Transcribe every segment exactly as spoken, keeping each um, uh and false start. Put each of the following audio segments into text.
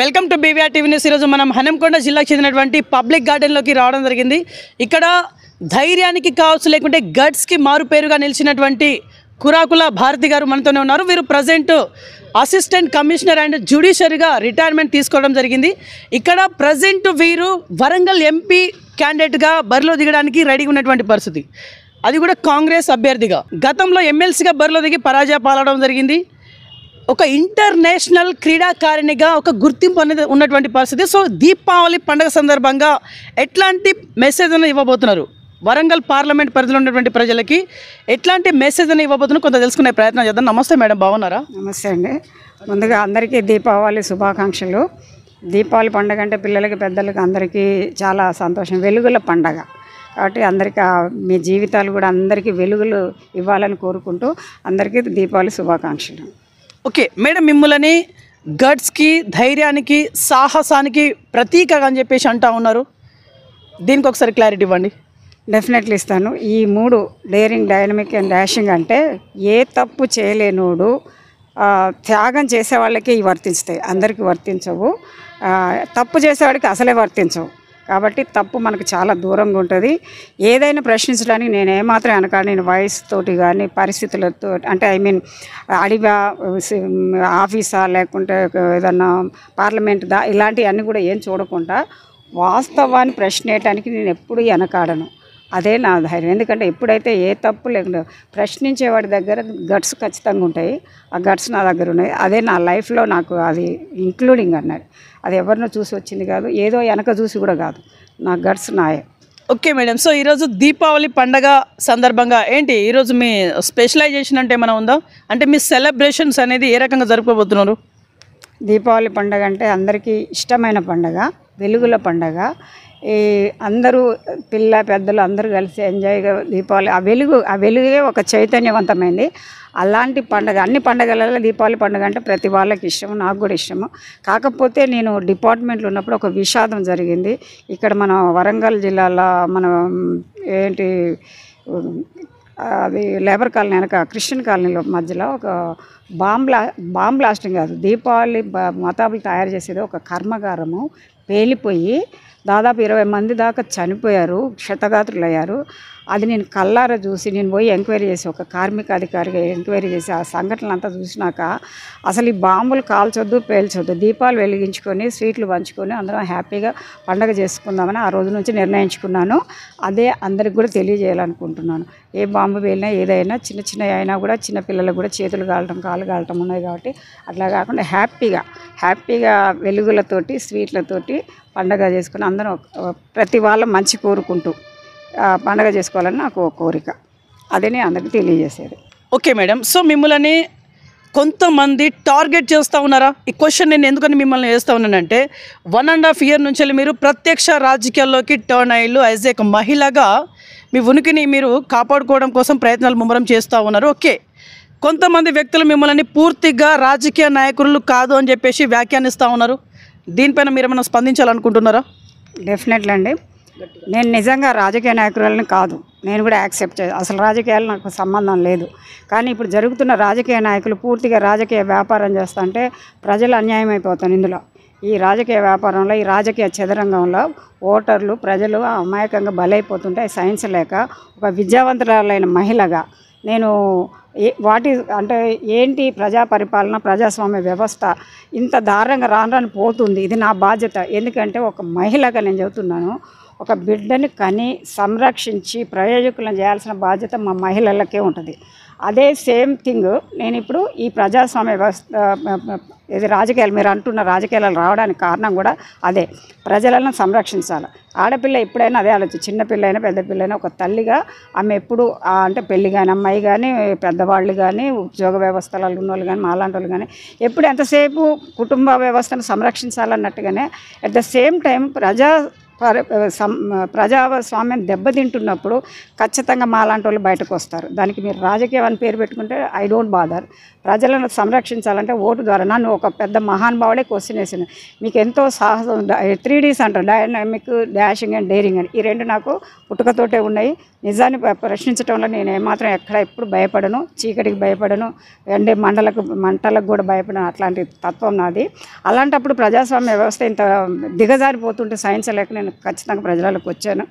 Welcome to బీవీఆర్టీవీ news. ఈరోజు మనం హనంకొండ జిల్లాకు చెందినటువంటి పబ్లిక్ గార్డెన్లోకి రావడం జరిగింది। ఇక్కడ ధైర్యానికి కావచ్చు లేకుంటే గట్స్కి మారు పేరుగా నిలిచినటువంటి కురాకుల భారతి గారు మనతోనే ఉన్నారు। వీరు ప్రజెంట్ అసిస్టెంట్ కమిషనర్ అండ్ జ్యుడిషియరీగా రిటైర్మెంట్ తీసుకోవడం జరిగింది। ఇక్కడ ప్రజెంట్ వీరు వరంగల్ ఎంపీ క్యాండిడేట్గా బరిలో దిగడానికి రెడీగా ఉన్నటువంటి పరిస్థితి, అది కూడా కాంగ్రెస్ అభ్యర్థిగా। గతంలో ఎమ్మెల్సీగా బరిలో దిగి పరాజయపాలడం జరిగింది। ఒక ఇంటర్నేషనల్ క్రీడాకారిణిగా ఒక గుర్తింపు అనేది ఉన్నటువంటి పరిస్థితి। సో దీపావళి పండుగ సందర్భంగా ఎట్లాంటి మెసేజ్ అని ఇవ్వబోతున్నారు, వరంగల్ పార్లమెంట్ పరిధిలో ఉన్నటువంటి ప్రజలకి ఎట్లాంటి మెసేజ్ అని ఇవ్వబోతున్నారు కొంత తెలుసుకునే ప్రయత్నం చేద్దాం। నమస్తే మేడం, బాగున్నారా? నమస్తే అండి, ముందుగా అందరికీ దీపావళి శుభాకాంక్షలు। దీపావళి పండుగ అంటే పిల్లలకి పెద్దలకి అందరికీ చాలా సంతోషం, వెలుగుల పండగ కాబట్టి అందరికీ మీ జీవితాలు కూడా అందరికీ వెలుగులు ఇవ్వాలని కోరుకుంటూ అందరికీ దీపావళి శుభాకాంక్షలు। ఓకే మేడం, మిమ్మల్ని గట్స్కి ధైర్యానికి సాహసానికి ప్రతీకగా అని చెప్పేసి అంటూ ఉన్నారు, దీనికి ఒకసారి క్లారిటీ ఇవ్వండి। డెఫినెట్లీ ఇస్తాను। ఈ మూడు డేరింగ్, డైనమిక్ అండ్ డాషింగ్ అంటే ఏ తప్పు చేయలేనోడు, త్యాగం చేసేవాళ్ళకి ఇవి వర్తిస్తాయి, అందరికీ వర్తించవు। తప్పు చేసేవాడికి అసలే వర్తించవు, కాబట్టి తప్పు మనకు చాలా దూరంగా ఉంటుంది। ఏదైనా ప్రశ్నించడానికి నేను ఏమాత్రం అనకాను, నేను వాయిస్ తోటి కానీ పరిస్థితులతో అంటే ఐ మీన్ అడిగా ఆఫీసా లేకుంటే ఏదన్నా పార్లమెంట్ దా ఇలాంటివన్నీ కూడా ఏం చూడకుండా వాస్తవాన్ని ప్రశ్నేయటానికి నేను ఎప్పుడూ వెనకాడను, అదే నా ధైర్యం। ఎందుకంటే ఎప్పుడైతే ఏ తప్పు లేకుండా ప్రశ్నించేవాడి దగ్గర గట్స్ ఖచ్చితంగా ఉంటాయి, ఆ గట్స్ నా దగ్గర ఉన్నాయి, అదే నా లైఫ్లో నాకు అది ఇంక్లూడింగ్ అన్నాడు, అది ఎవరినో చూసి వచ్చింది కాదు, ఏదో వెనక చూసి కూడా కాదు, నా గట్స్ నాయే। ఓకే మేడం, సో ఈరోజు దీపావళి పండగ సందర్భంగా ఏంటి ఈరోజు మీ స్పెషలైజేషన్ అంటే ఏమైనా ఉందా, అంటే మీ సెలబ్రేషన్స్ అనేది ఏ రకంగా జరుపుకోబోతున్నారు? దీపావళి పండగ అంటే అందరికీ ఇష్టమైన పండగ, వెలుగుల పండగ, ఈ అందరూ పిల్ల పెద్దలు అందరూ కలిసి ఎంజాయ్గా దీపావళి ఆ వెలుగు ఆ వెలుగే ఒక చైతన్యవంతమైంది, అలాంటి పండగ। అన్ని పండగలలో దీపావళి పండుగ అంటే ప్రతి వాళ్ళకి ఇష్టము, నాకు కూడా ఇష్టము। కాకపోతే నేను డిపార్ట్మెంట్లో ఉన్నప్పుడు ఒక విషాదం జరిగింది, ఇక్కడ మన వరంగల్ జిల్లాలో మన ఏంటి అది లేబర్ కాలనీ వెనక క్రిస్టియన్ కాలనీలో మధ్యలో ఒక బాంబ్లా బాంబ్ బ్లాస్టింగ్ కాదు, దీపావళి మతాబులు తయారు చేసేది ఒక కర్మాగారము పేలిపోయి దాదాపు ఇరవై మంది దాకా చనిపోయారు, క్షతగాత్రులు అయ్యారు। అది నేను కళ్ళారా చూసి, నేను పోయి ఎంక్వైరీ చేసి ఒక కార్మిక అధికారిగా ఎంక్వైరీ చేసి ఆ సంఘటనలు అంతా చూసినాక అసలు ఈ బాంబులు కాల్చొద్దు పేల్చొద్దు, దీపాలు వెలిగించుకొని స్వీట్లు పంచుకొని అందరం హ్యాపీగా పండగ చేసుకుందామని ఆ రోజు నుంచి నిర్ణయించుకున్నాను। అదే అందరికి కూడా తెలియజేయాలనుకుంటున్నాను, ఏ బాంబు పేలినా ఏదైనా చిన్న చిన్నవి అయినా కూడా చిన్న పిల్లలకు కూడా చేతులు కాలటం కాళ్ళు కాలటం ఉన్నాయి కాబట్టి అట్లా కాకుండా హ్యాపీగా హ్యాపీగా వెలుగులతోటి స్వీట్లతోటి పండగ చేసుకుని అందరం ప్రతి వాళ్ళ మంచి కోరుకుంటూ పండగ చేసుకోవాలని నాకు కోరిక, అదే నేను అందరికీ తెలియజేసేది। ఓకే మేడం, సో మిమ్మల్ని కొంతమంది టార్గెట్ చేస్తూ ఉన్నారా? ఈ క్వశ్చన్ నేను ఎందుకని మిమ్మల్ని వేస్తూ ఉన్నానంటే వన్ అండ్ హాఫ్ ఇయర్ నుంచి మీరు ప్రత్యక్ష రాజకీయాల్లోకి టర్న్ అయ్యారు, యాజ్ ఏ ఒక మహిళగా మీ ఉనికిని మీరు కాపాడుకోవడం కోసం ప్రయత్నాలు ముమ్మరం చేస్తూ ఉన్నారు। ఓకే, కొంతమంది వ్యక్తులు మిమ్మల్ని పూర్తిగా రాజకీయ నాయకులు కాదు అని చెప్పేసి వ్యాఖ్యానిస్తూ ఉన్నారు, దీనిపైన మీరు ఏమైనా స్పందించాలనుకుంటున్నారా? డెఫినెట్లీ అండి, నేను నిజంగా రాజకీయ నాయకురాలని కాదు, నేను కూడా యాక్సెప్ట్ చేయాలి, అసలు రాజకీయాలు నాకు సంబంధం లేదు। కానీ ఇప్పుడు జరుగుతున్న రాజకీయ నాయకులు పూర్తిగా రాజకీయ వ్యాపారం చేస్తా అంటే ప్రజలు అన్యాయం అయిపోతాను ఇందులో, ఈ రాజకీయ వ్యాపారంలో ఈ రాజకీయ చదరంగంలో ఓటర్లు ప్రజలు అమాయకంగా బలైపోతుంటే సైన్స్ లేక ఒక విద్యావంతురాలైన మహిళగా నేను వాటి అంటే ఏంటి ప్రజా పరిపాలన ప్రజాస్వామ్య వ్యవస్థ ఇంత దారుణంగా రాను పోతుంది, ఇది నా బాధ్యత। ఎందుకంటే ఒక మహిళగా నేను చెబుతున్నాను, ఒక బిడ్డని కని సంరక్షించి ప్రయోజకులను చేయాల్సిన బాధ్యత మా మహిళలకే ఉంటుంది। అదే సేమ్ థింగ్ నేను ఇప్పుడు ఈ ప్రజాస్వామ్య వ్యవస్థ ఇది రాజకీయాలు మీరు అంటున్న రాజకీయాలు రావడానికి కారణం కూడా అదే, ప్రజలను సంరక్షించాలి। ఆడపిల్ల ఎప్పుడైనా అదే ఆలోచన, చిన్నపిల్ల అయినా పెద్ద పిల్లైనా ఒక తల్లిగా ఆమె ఎప్పుడు అంటే పెళ్ళి కానీ అమ్మాయి కానీ పెద్దవాళ్ళు కానీ ఉద్యోగ వ్యవస్థలలో ఉన్నోళ్ళు కానీ మాలాంటి వాళ్ళు కానీ ఎప్పుడు ఎంతసేపు కుటుంబ వ్యవస్థను సంరక్షించాలన్నట్టుగానే అట్ ద సేమ్ టైం ప్రజా ప్రజాస్వామ్యం దెబ్బతింటున్నప్పుడు ఖచ్చితంగా మాలాంటి వాళ్ళు బయటకు వస్తారు. దానికి మీరు రాజకీయం అని పేరు పెట్టుకుంటే ఐ డోంట్ బాదర్. ప్రజలను సంరక్షించాలంటే ఓటు ద్వారా. నన్ను ఒక పెద్ద మహానుభావుడే క్వశ్చన్ వేసాను, మీకు ఎంతో సాహసం, త్రీ డీస్ అంటారు, డైనమిక్, డాషింగ్ అండ్ డేరింగ్ అని. ఈ రెండు నాకు పుట్టుకతోటే ఉన్నాయి. నిజాన్ని ప్రశ్నించడంలో నేను ఏమాత్రం ఎక్కడ ఎప్పుడు భయపడను, చీకటికి భయపడను, అంటే మండలకు మంటలకు కూడా భయపడను, అట్లాంటి తత్వం నాది. అలాంటప్పుడు ప్రజాస్వామ్య వ్యవస్థ ఇంత దిగజారిపోతుంటే సైన్స్ లేక నేను ఖచ్చితంగా ప్రజలకు వచ్చాను,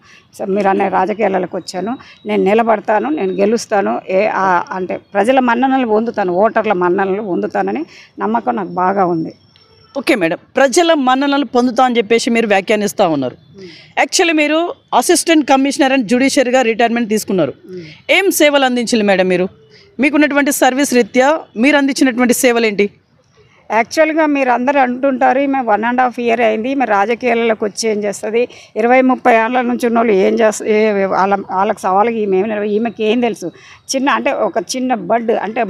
మీరు అనే రాజకీయాలకు వచ్చాను. నేను నిలబడతాను, నేను గెలుస్తాను, ఏ అంటే ప్రజల మన్ననలు పొందుతాను, ఓటర్ల మన్ననలు పొందుతానని నమ్మకం నాకు బాగా ఉంది. ఓకే మేడం, ప్రజల మన్ననలు పొందుతా అని చెప్పేసి మీరు వ్యాఖ్యానిస్తూ ఉన్నారు. యాక్చువల్లీ మీరు అసిస్టెంట్ కమిషనర్ అండ్ జ్యుడిషియరీగా రిటైర్మెంట్ తీసుకున్నారు. ఏం సేవలు అందించాలి మేడం? మీరు మీకున్నటువంటి సర్వీస్ రీత్యా మీరు అందించినటువంటి సేవలు ఏంటి? యాక్చువల్గా మీరు అందరూ అంటుంటారు, ఈమె వన్ అండ్ హాఫ్ ఇయర్ అయింది, ఈమె రాజకీయాలకు వచ్చి ఏం చేస్తుంది, ఇరవై ముప్పై ఏళ్ళ నుంచి ఉన్న వాళ్ళు ఏం చేస్తుంది, వాళ్ళ వాళ్ళకి సవాళ్ళకి ఈమె ఈమెకి ఏం తెలుసు. చిన్న అంటే ఒక చిన్న బడ్ అంటే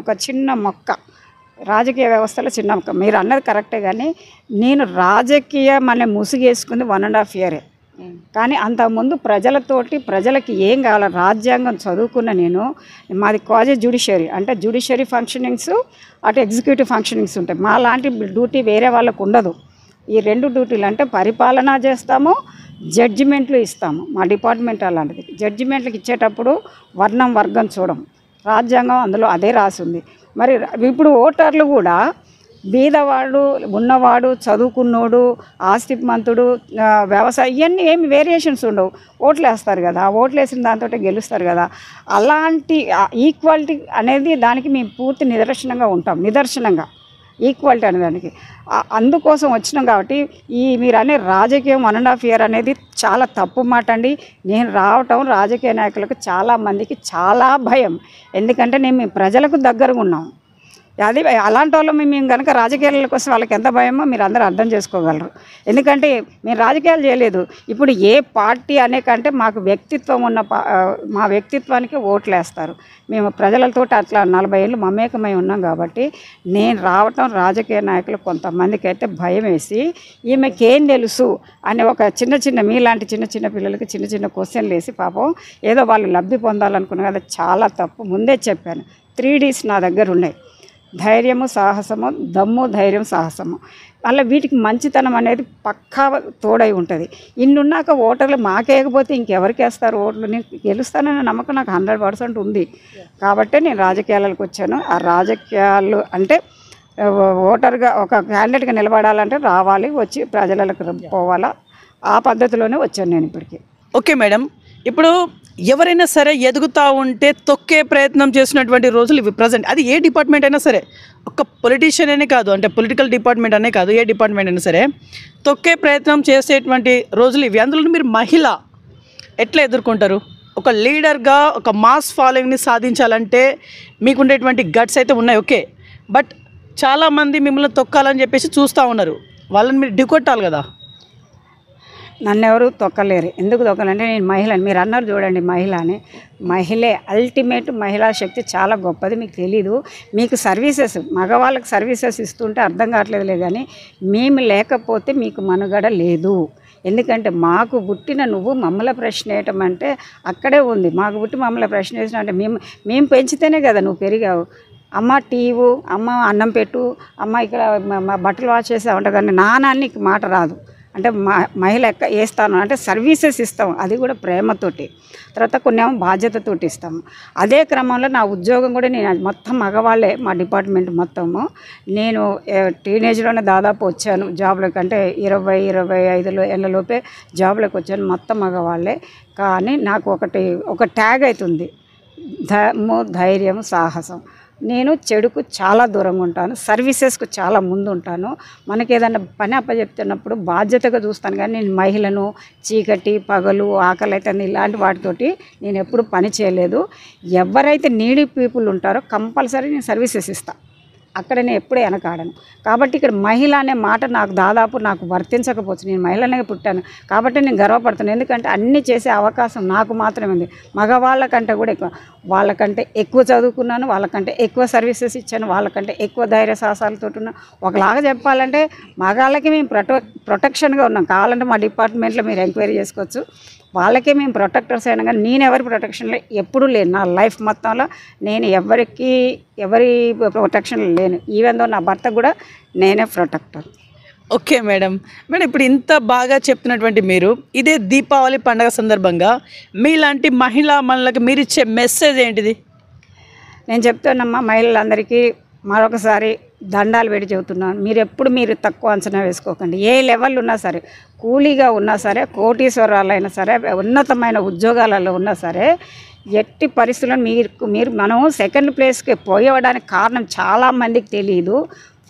ఒక చిన్న మొక్క రాజకీయ వ్యవస్థలో చిన్న మొక్క. మీరు అన్నది కరెక్టే, కానీ నేను రాజకీయం అనే ముసుగేసుకుంది వన్ అండ్ హాఫ్ ఇయరే. కానీ అంతకుముందు ప్రజలతోటి ప్రజలకి ఏం కావాలి, రాజ్యాంగం చదువుకున్న నేను, మాది కాలేజ్ జ్యుడిషియరీ అంటే జ్యుడిషియరీ ఫంక్షనింగ్స్ అటు ఎగ్జిక్యూటివ్ ఫంక్షనింగ్స్ ఉంటాయి. మా లాంటి డ్యూటీ వేరే వాళ్ళకు ఉండదు. ఈ రెండు డ్యూటీలు అంటే పరిపాలన చేస్తాము, జడ్జిమెంట్లు ఇస్తాము. మా డిపార్ట్మెంట్ అలాంటిది. జడ్జిమెంట్లకు ఇచ్చేటప్పుడు వర్ణం వర్గం చూడము, రాజ్యాంగం అందులో అదే రాసి ఉంది. మరి ఇప్పుడు ఓటర్లు కూడా బీదవాడు, ఉన్నవాడు, చదువుకున్నోడు, ఆస్తిమంతుడు, వ్యవసాయం, ఇవన్నీ ఏమి వేరియేషన్స్ ఉండవు. ఓట్లు వేస్తారు కదా, ఓట్లు వేసిన దాంతో గెలుస్తారు కదా. అలాంటి ఈక్వాలిటీ అనేది దానికి మేము పూర్తి నిదర్శనంగా ఉంటాం, నిదర్శనంగా ఈక్వాలిటీ అనేదానికి అందుకోసం వచ్చినాం. కాబట్టి ఈ మీరు అనే రాజకీయం వన్ అండ్ హాఫ్ ఇయర్ అనేది చాలా తప్పు మాట అండి. నేను రావటం రాజకీయ నాయకులకు చాలామందికి చాలా భయం, ఎందుకంటే నేను మీ ప్రజలకు దగ్గరగా ఉన్నాము. అది అలాంటి వాళ్ళు మేము కనుక రాజకీయాల కోసం వాళ్ళకి ఎంత భయమో మీరు అందరూ అర్థం చేసుకోగలరు. ఎందుకంటే మేము రాజకీయాలు చేయలేదు. ఇప్పుడు ఏ పార్టీ అనే కంటే మాకు వ్యక్తిత్వం ఉన్న పా మా వ్యక్తిత్వానికి ఓట్లు వేస్తారు. మేము ప్రజలతో అట్లా నలభై ఏళ్ళు మమేకమై ఉన్నాం. కాబట్టి నేను రావటం రాజకీయ నాయకులు కొంతమందికి అయితే భయం వేసి ఈమెకేం తెలుసు అనే ఒక చిన్న చిన్న మీలాంటి చిన్న చిన్న పిల్లలకి చిన్న చిన్న క్వశ్చన్లు వేసి పాపం ఏదో వాళ్ళు లబ్ధి పొందాలనుకున్నారు కదా, చాలా తప్పు. ముందే చెప్పాను, త్రీ డీస్ నా దగ్గర ఉన్నాయి, ధైర్యము, సాహసము, దమ్ము, ధైర్యం, సాహసము. అలా వీటికి మంచితనం అనేది పక్కా తోడై ఉంటుంది. ఇన్నున్నాక ఓటర్లు మాకేయకపోతే ఇంకెవరికి వేస్తారు ఓట్లు? నేను గెలుస్తానన్న నమ్మకం నాకు హండ్రెడ్ పర్సెంట్ ఉంది. కాబట్టి నేను రాజకీయాలకు వచ్చాను. ఆ రాజకీయాలు అంటే ఓటర్గా ఒక క్యాండిడేట్గా నిలబడాలంటే రావాలి, వచ్చి ప్రజలకు పోవాలా, ఆ పద్ధతిలోనే వచ్చాను నేను ఇప్పటికీ. ఓకే మేడం, ఇప్పుడు ఎవరైనా సరే ఎదుగుతూ ఉంటే తొక్కే ప్రయత్నం చేసినటువంటి రోజులు ఇవి ప్రజెంట్. అది ఏ డిపార్ట్మెంట్ అయినా సరే, ఒక పొలిటీషియన్ అనే కాదు, అంటే పొలిటికల్ డిపార్ట్మెంట్ అనే కాదు, ఏ డిపార్ట్మెంట్ అయినా సరే తొక్కే ప్రయత్నం చేసేటువంటి రోజులు ఇవి. అందులో మీరు మహిళ ఎట్లా ఎదుర్కొంటారు? ఒక లీడర్గా ఒక మాస్ ఫాలోయింగ్ని సాధించాలంటే మీకు ఉండేటువంటి గట్స్ అయితే ఉన్నాయి, ఓకే. బట్ చాలామంది మిమ్మల్ని తొక్కాలని చెప్పేసి చూస్తూ ఉన్నారు, వాళ్ళని మీరు ఢీకొట్టాలి కదా. నన్ను ఎవరు తొక్కలేరు. ఎందుకు తొక్కలంటే నేను మహిళని. మీరు అన్నారు చూడండి మహిళ అని, మహిళే అల్టిమేట్. మహిళా శక్తి చాలా గొప్పది, మీకు తెలీదు. మీకు సర్వీసెస్, మగవాళ్ళకి సర్వీసెస్ ఇస్తుంటే అర్థం కావట్లేదులే, కానీ మేము లేకపోతే మీకు మనుగడ లేదు. ఎందుకంటే మాకు పుట్టిన నువ్వు మమ్మల్ని ప్రశ్న వేయటం అంటే అక్కడే ఉంది. మాకు పుట్టి మమ్మల్ని ప్రశ్న వేసిన అంటే మేము మేము పెంచితేనే కదా నువ్వు పెరిగావు. అమ్మ టీవు, అమ్మ అన్నం పెట్టు, అమ్మ ఇక్కడ మా బట్టలు వాష్ చేసావంట, కానీ నాన్న నీకు మాట రాదు. అంటే మహిళ ఎక్క వేస్తాను అంటే సర్వీసెస్ ఇస్తాము, అది కూడా ప్రేమతోటి. తర్వాత కొన్ని ఏమో బాధ్యతతోటి ఇస్తాము. అదే క్రమంలో నా ఉద్యోగం కూడా నేను మొత్తం మగవాళ్ళే, మా డిపార్ట్మెంట్ మొత్తము. నేను టీనేజ్లోనే దాదాపు వచ్చాను జాబ్లోకి, అంటే ఇరవై ఇరవై ఐదులో ఏళ్ళలోపే జాబ్లోకి వచ్చాను, మొత్తం మగవాళ్ళే. కానీ నాకు ఒకటి ఒక ట్యాగ్ అవుతుంది, దమ్ము, ధైర్యం, సాహసం. నేను చెడుకు చాలా దూరంగా ఉంటాను, సర్వీసెస్కు చాలా ముందు ఉంటాను. మనకి ఏదైనా పని అప్పచెప్తున్నప్పుడు బాధ్యతగా చూస్తాను. కానీ నేను మహిళను చీకటి, పగలు, ఆకలి అయితే ఇలాంటి వాటితోటి నేను ఎప్పుడు పని చేయలేదు. ఎవరైతే నీడీ పీపుల్ ఉంటారో కంపల్సరీ నేను సర్వీసెస్ ఇస్తాను. అక్కడనే ఎప్పుడూ ఎనకాడను కాబట్టి ఇక్కడ మహిళ అనే మాట నాకు దాదాపు నాకు వర్తించకపోవచ్చు నేను మహిళనే పుట్టాను కాబట్టి నేను గర్వపడతాను ఎందుకంటే అన్ని చేసే అవకాశం నాకు మాత్రమే ఉంది మగవాళ్ళకంటే కూడా ఎక్కువ వాళ్ళకంటే ఎక్కువ చదువుకున్నాను వాళ్ళకంటే ఎక్కువ సర్వీసెస్ ఇచ్చాను వాళ్ళకంటే ఎక్కువ ధైర్య సాహసాలతో ఉన్న ఒకలాగా చెప్పాలంటే మగాళ్ళకి మేము ప్రొటెక్షన్ గా ఉన్నాం కావాలంటే మా డిపార్ట్మెంట్ లో మీరు ఎంక్వైరీ చేసుకోవచ్చు వాళ్ళకే మేము ప్రొటెక్టర్స్ అయినా కానీ నేను ఎవరి ప్రొటెక్షన్లో ఎప్పుడూ లేను నా లైఫ్ మొత్తంలో నేను ఎవరికి ఎవరి ప్రొటెక్షన్ లేను ఈవెన్ దో నా భర్త కూడా నేనే ప్రొటెక్టర్ ఓకే మేడం మేడం ఇప్పుడు ఇంత బాగా చెప్తున్నటువంటి మీరు ఇదే దీపావళి పండుగ సందర్భంగా మీలాంటి మహిళా మనులకు మీరు ఇచ్చే మెసేజ్ ఏంటిది నేను చెప్తానమ్మా మహిళలందరికీ మరొకసారి దండాలు పెట్టి చెబుతున్నాను మీరు ఎప్పుడు మీరు తక్కువ అంచనా వేసుకోకండి ఏ లెవెల్ ఉన్నా సరే కూలీగా ఉన్నా సరే కోటీశ్వరాలైనా సరే ఉన్నతమైన ఉద్యోగాలలో ఉన్నా సరే ఎట్టి పరిస్థితుల్లో మీరు మీరు మనం సెకండ్ ప్లేస్కి పోయడానికి కారణం చాలామందికి తెలియదు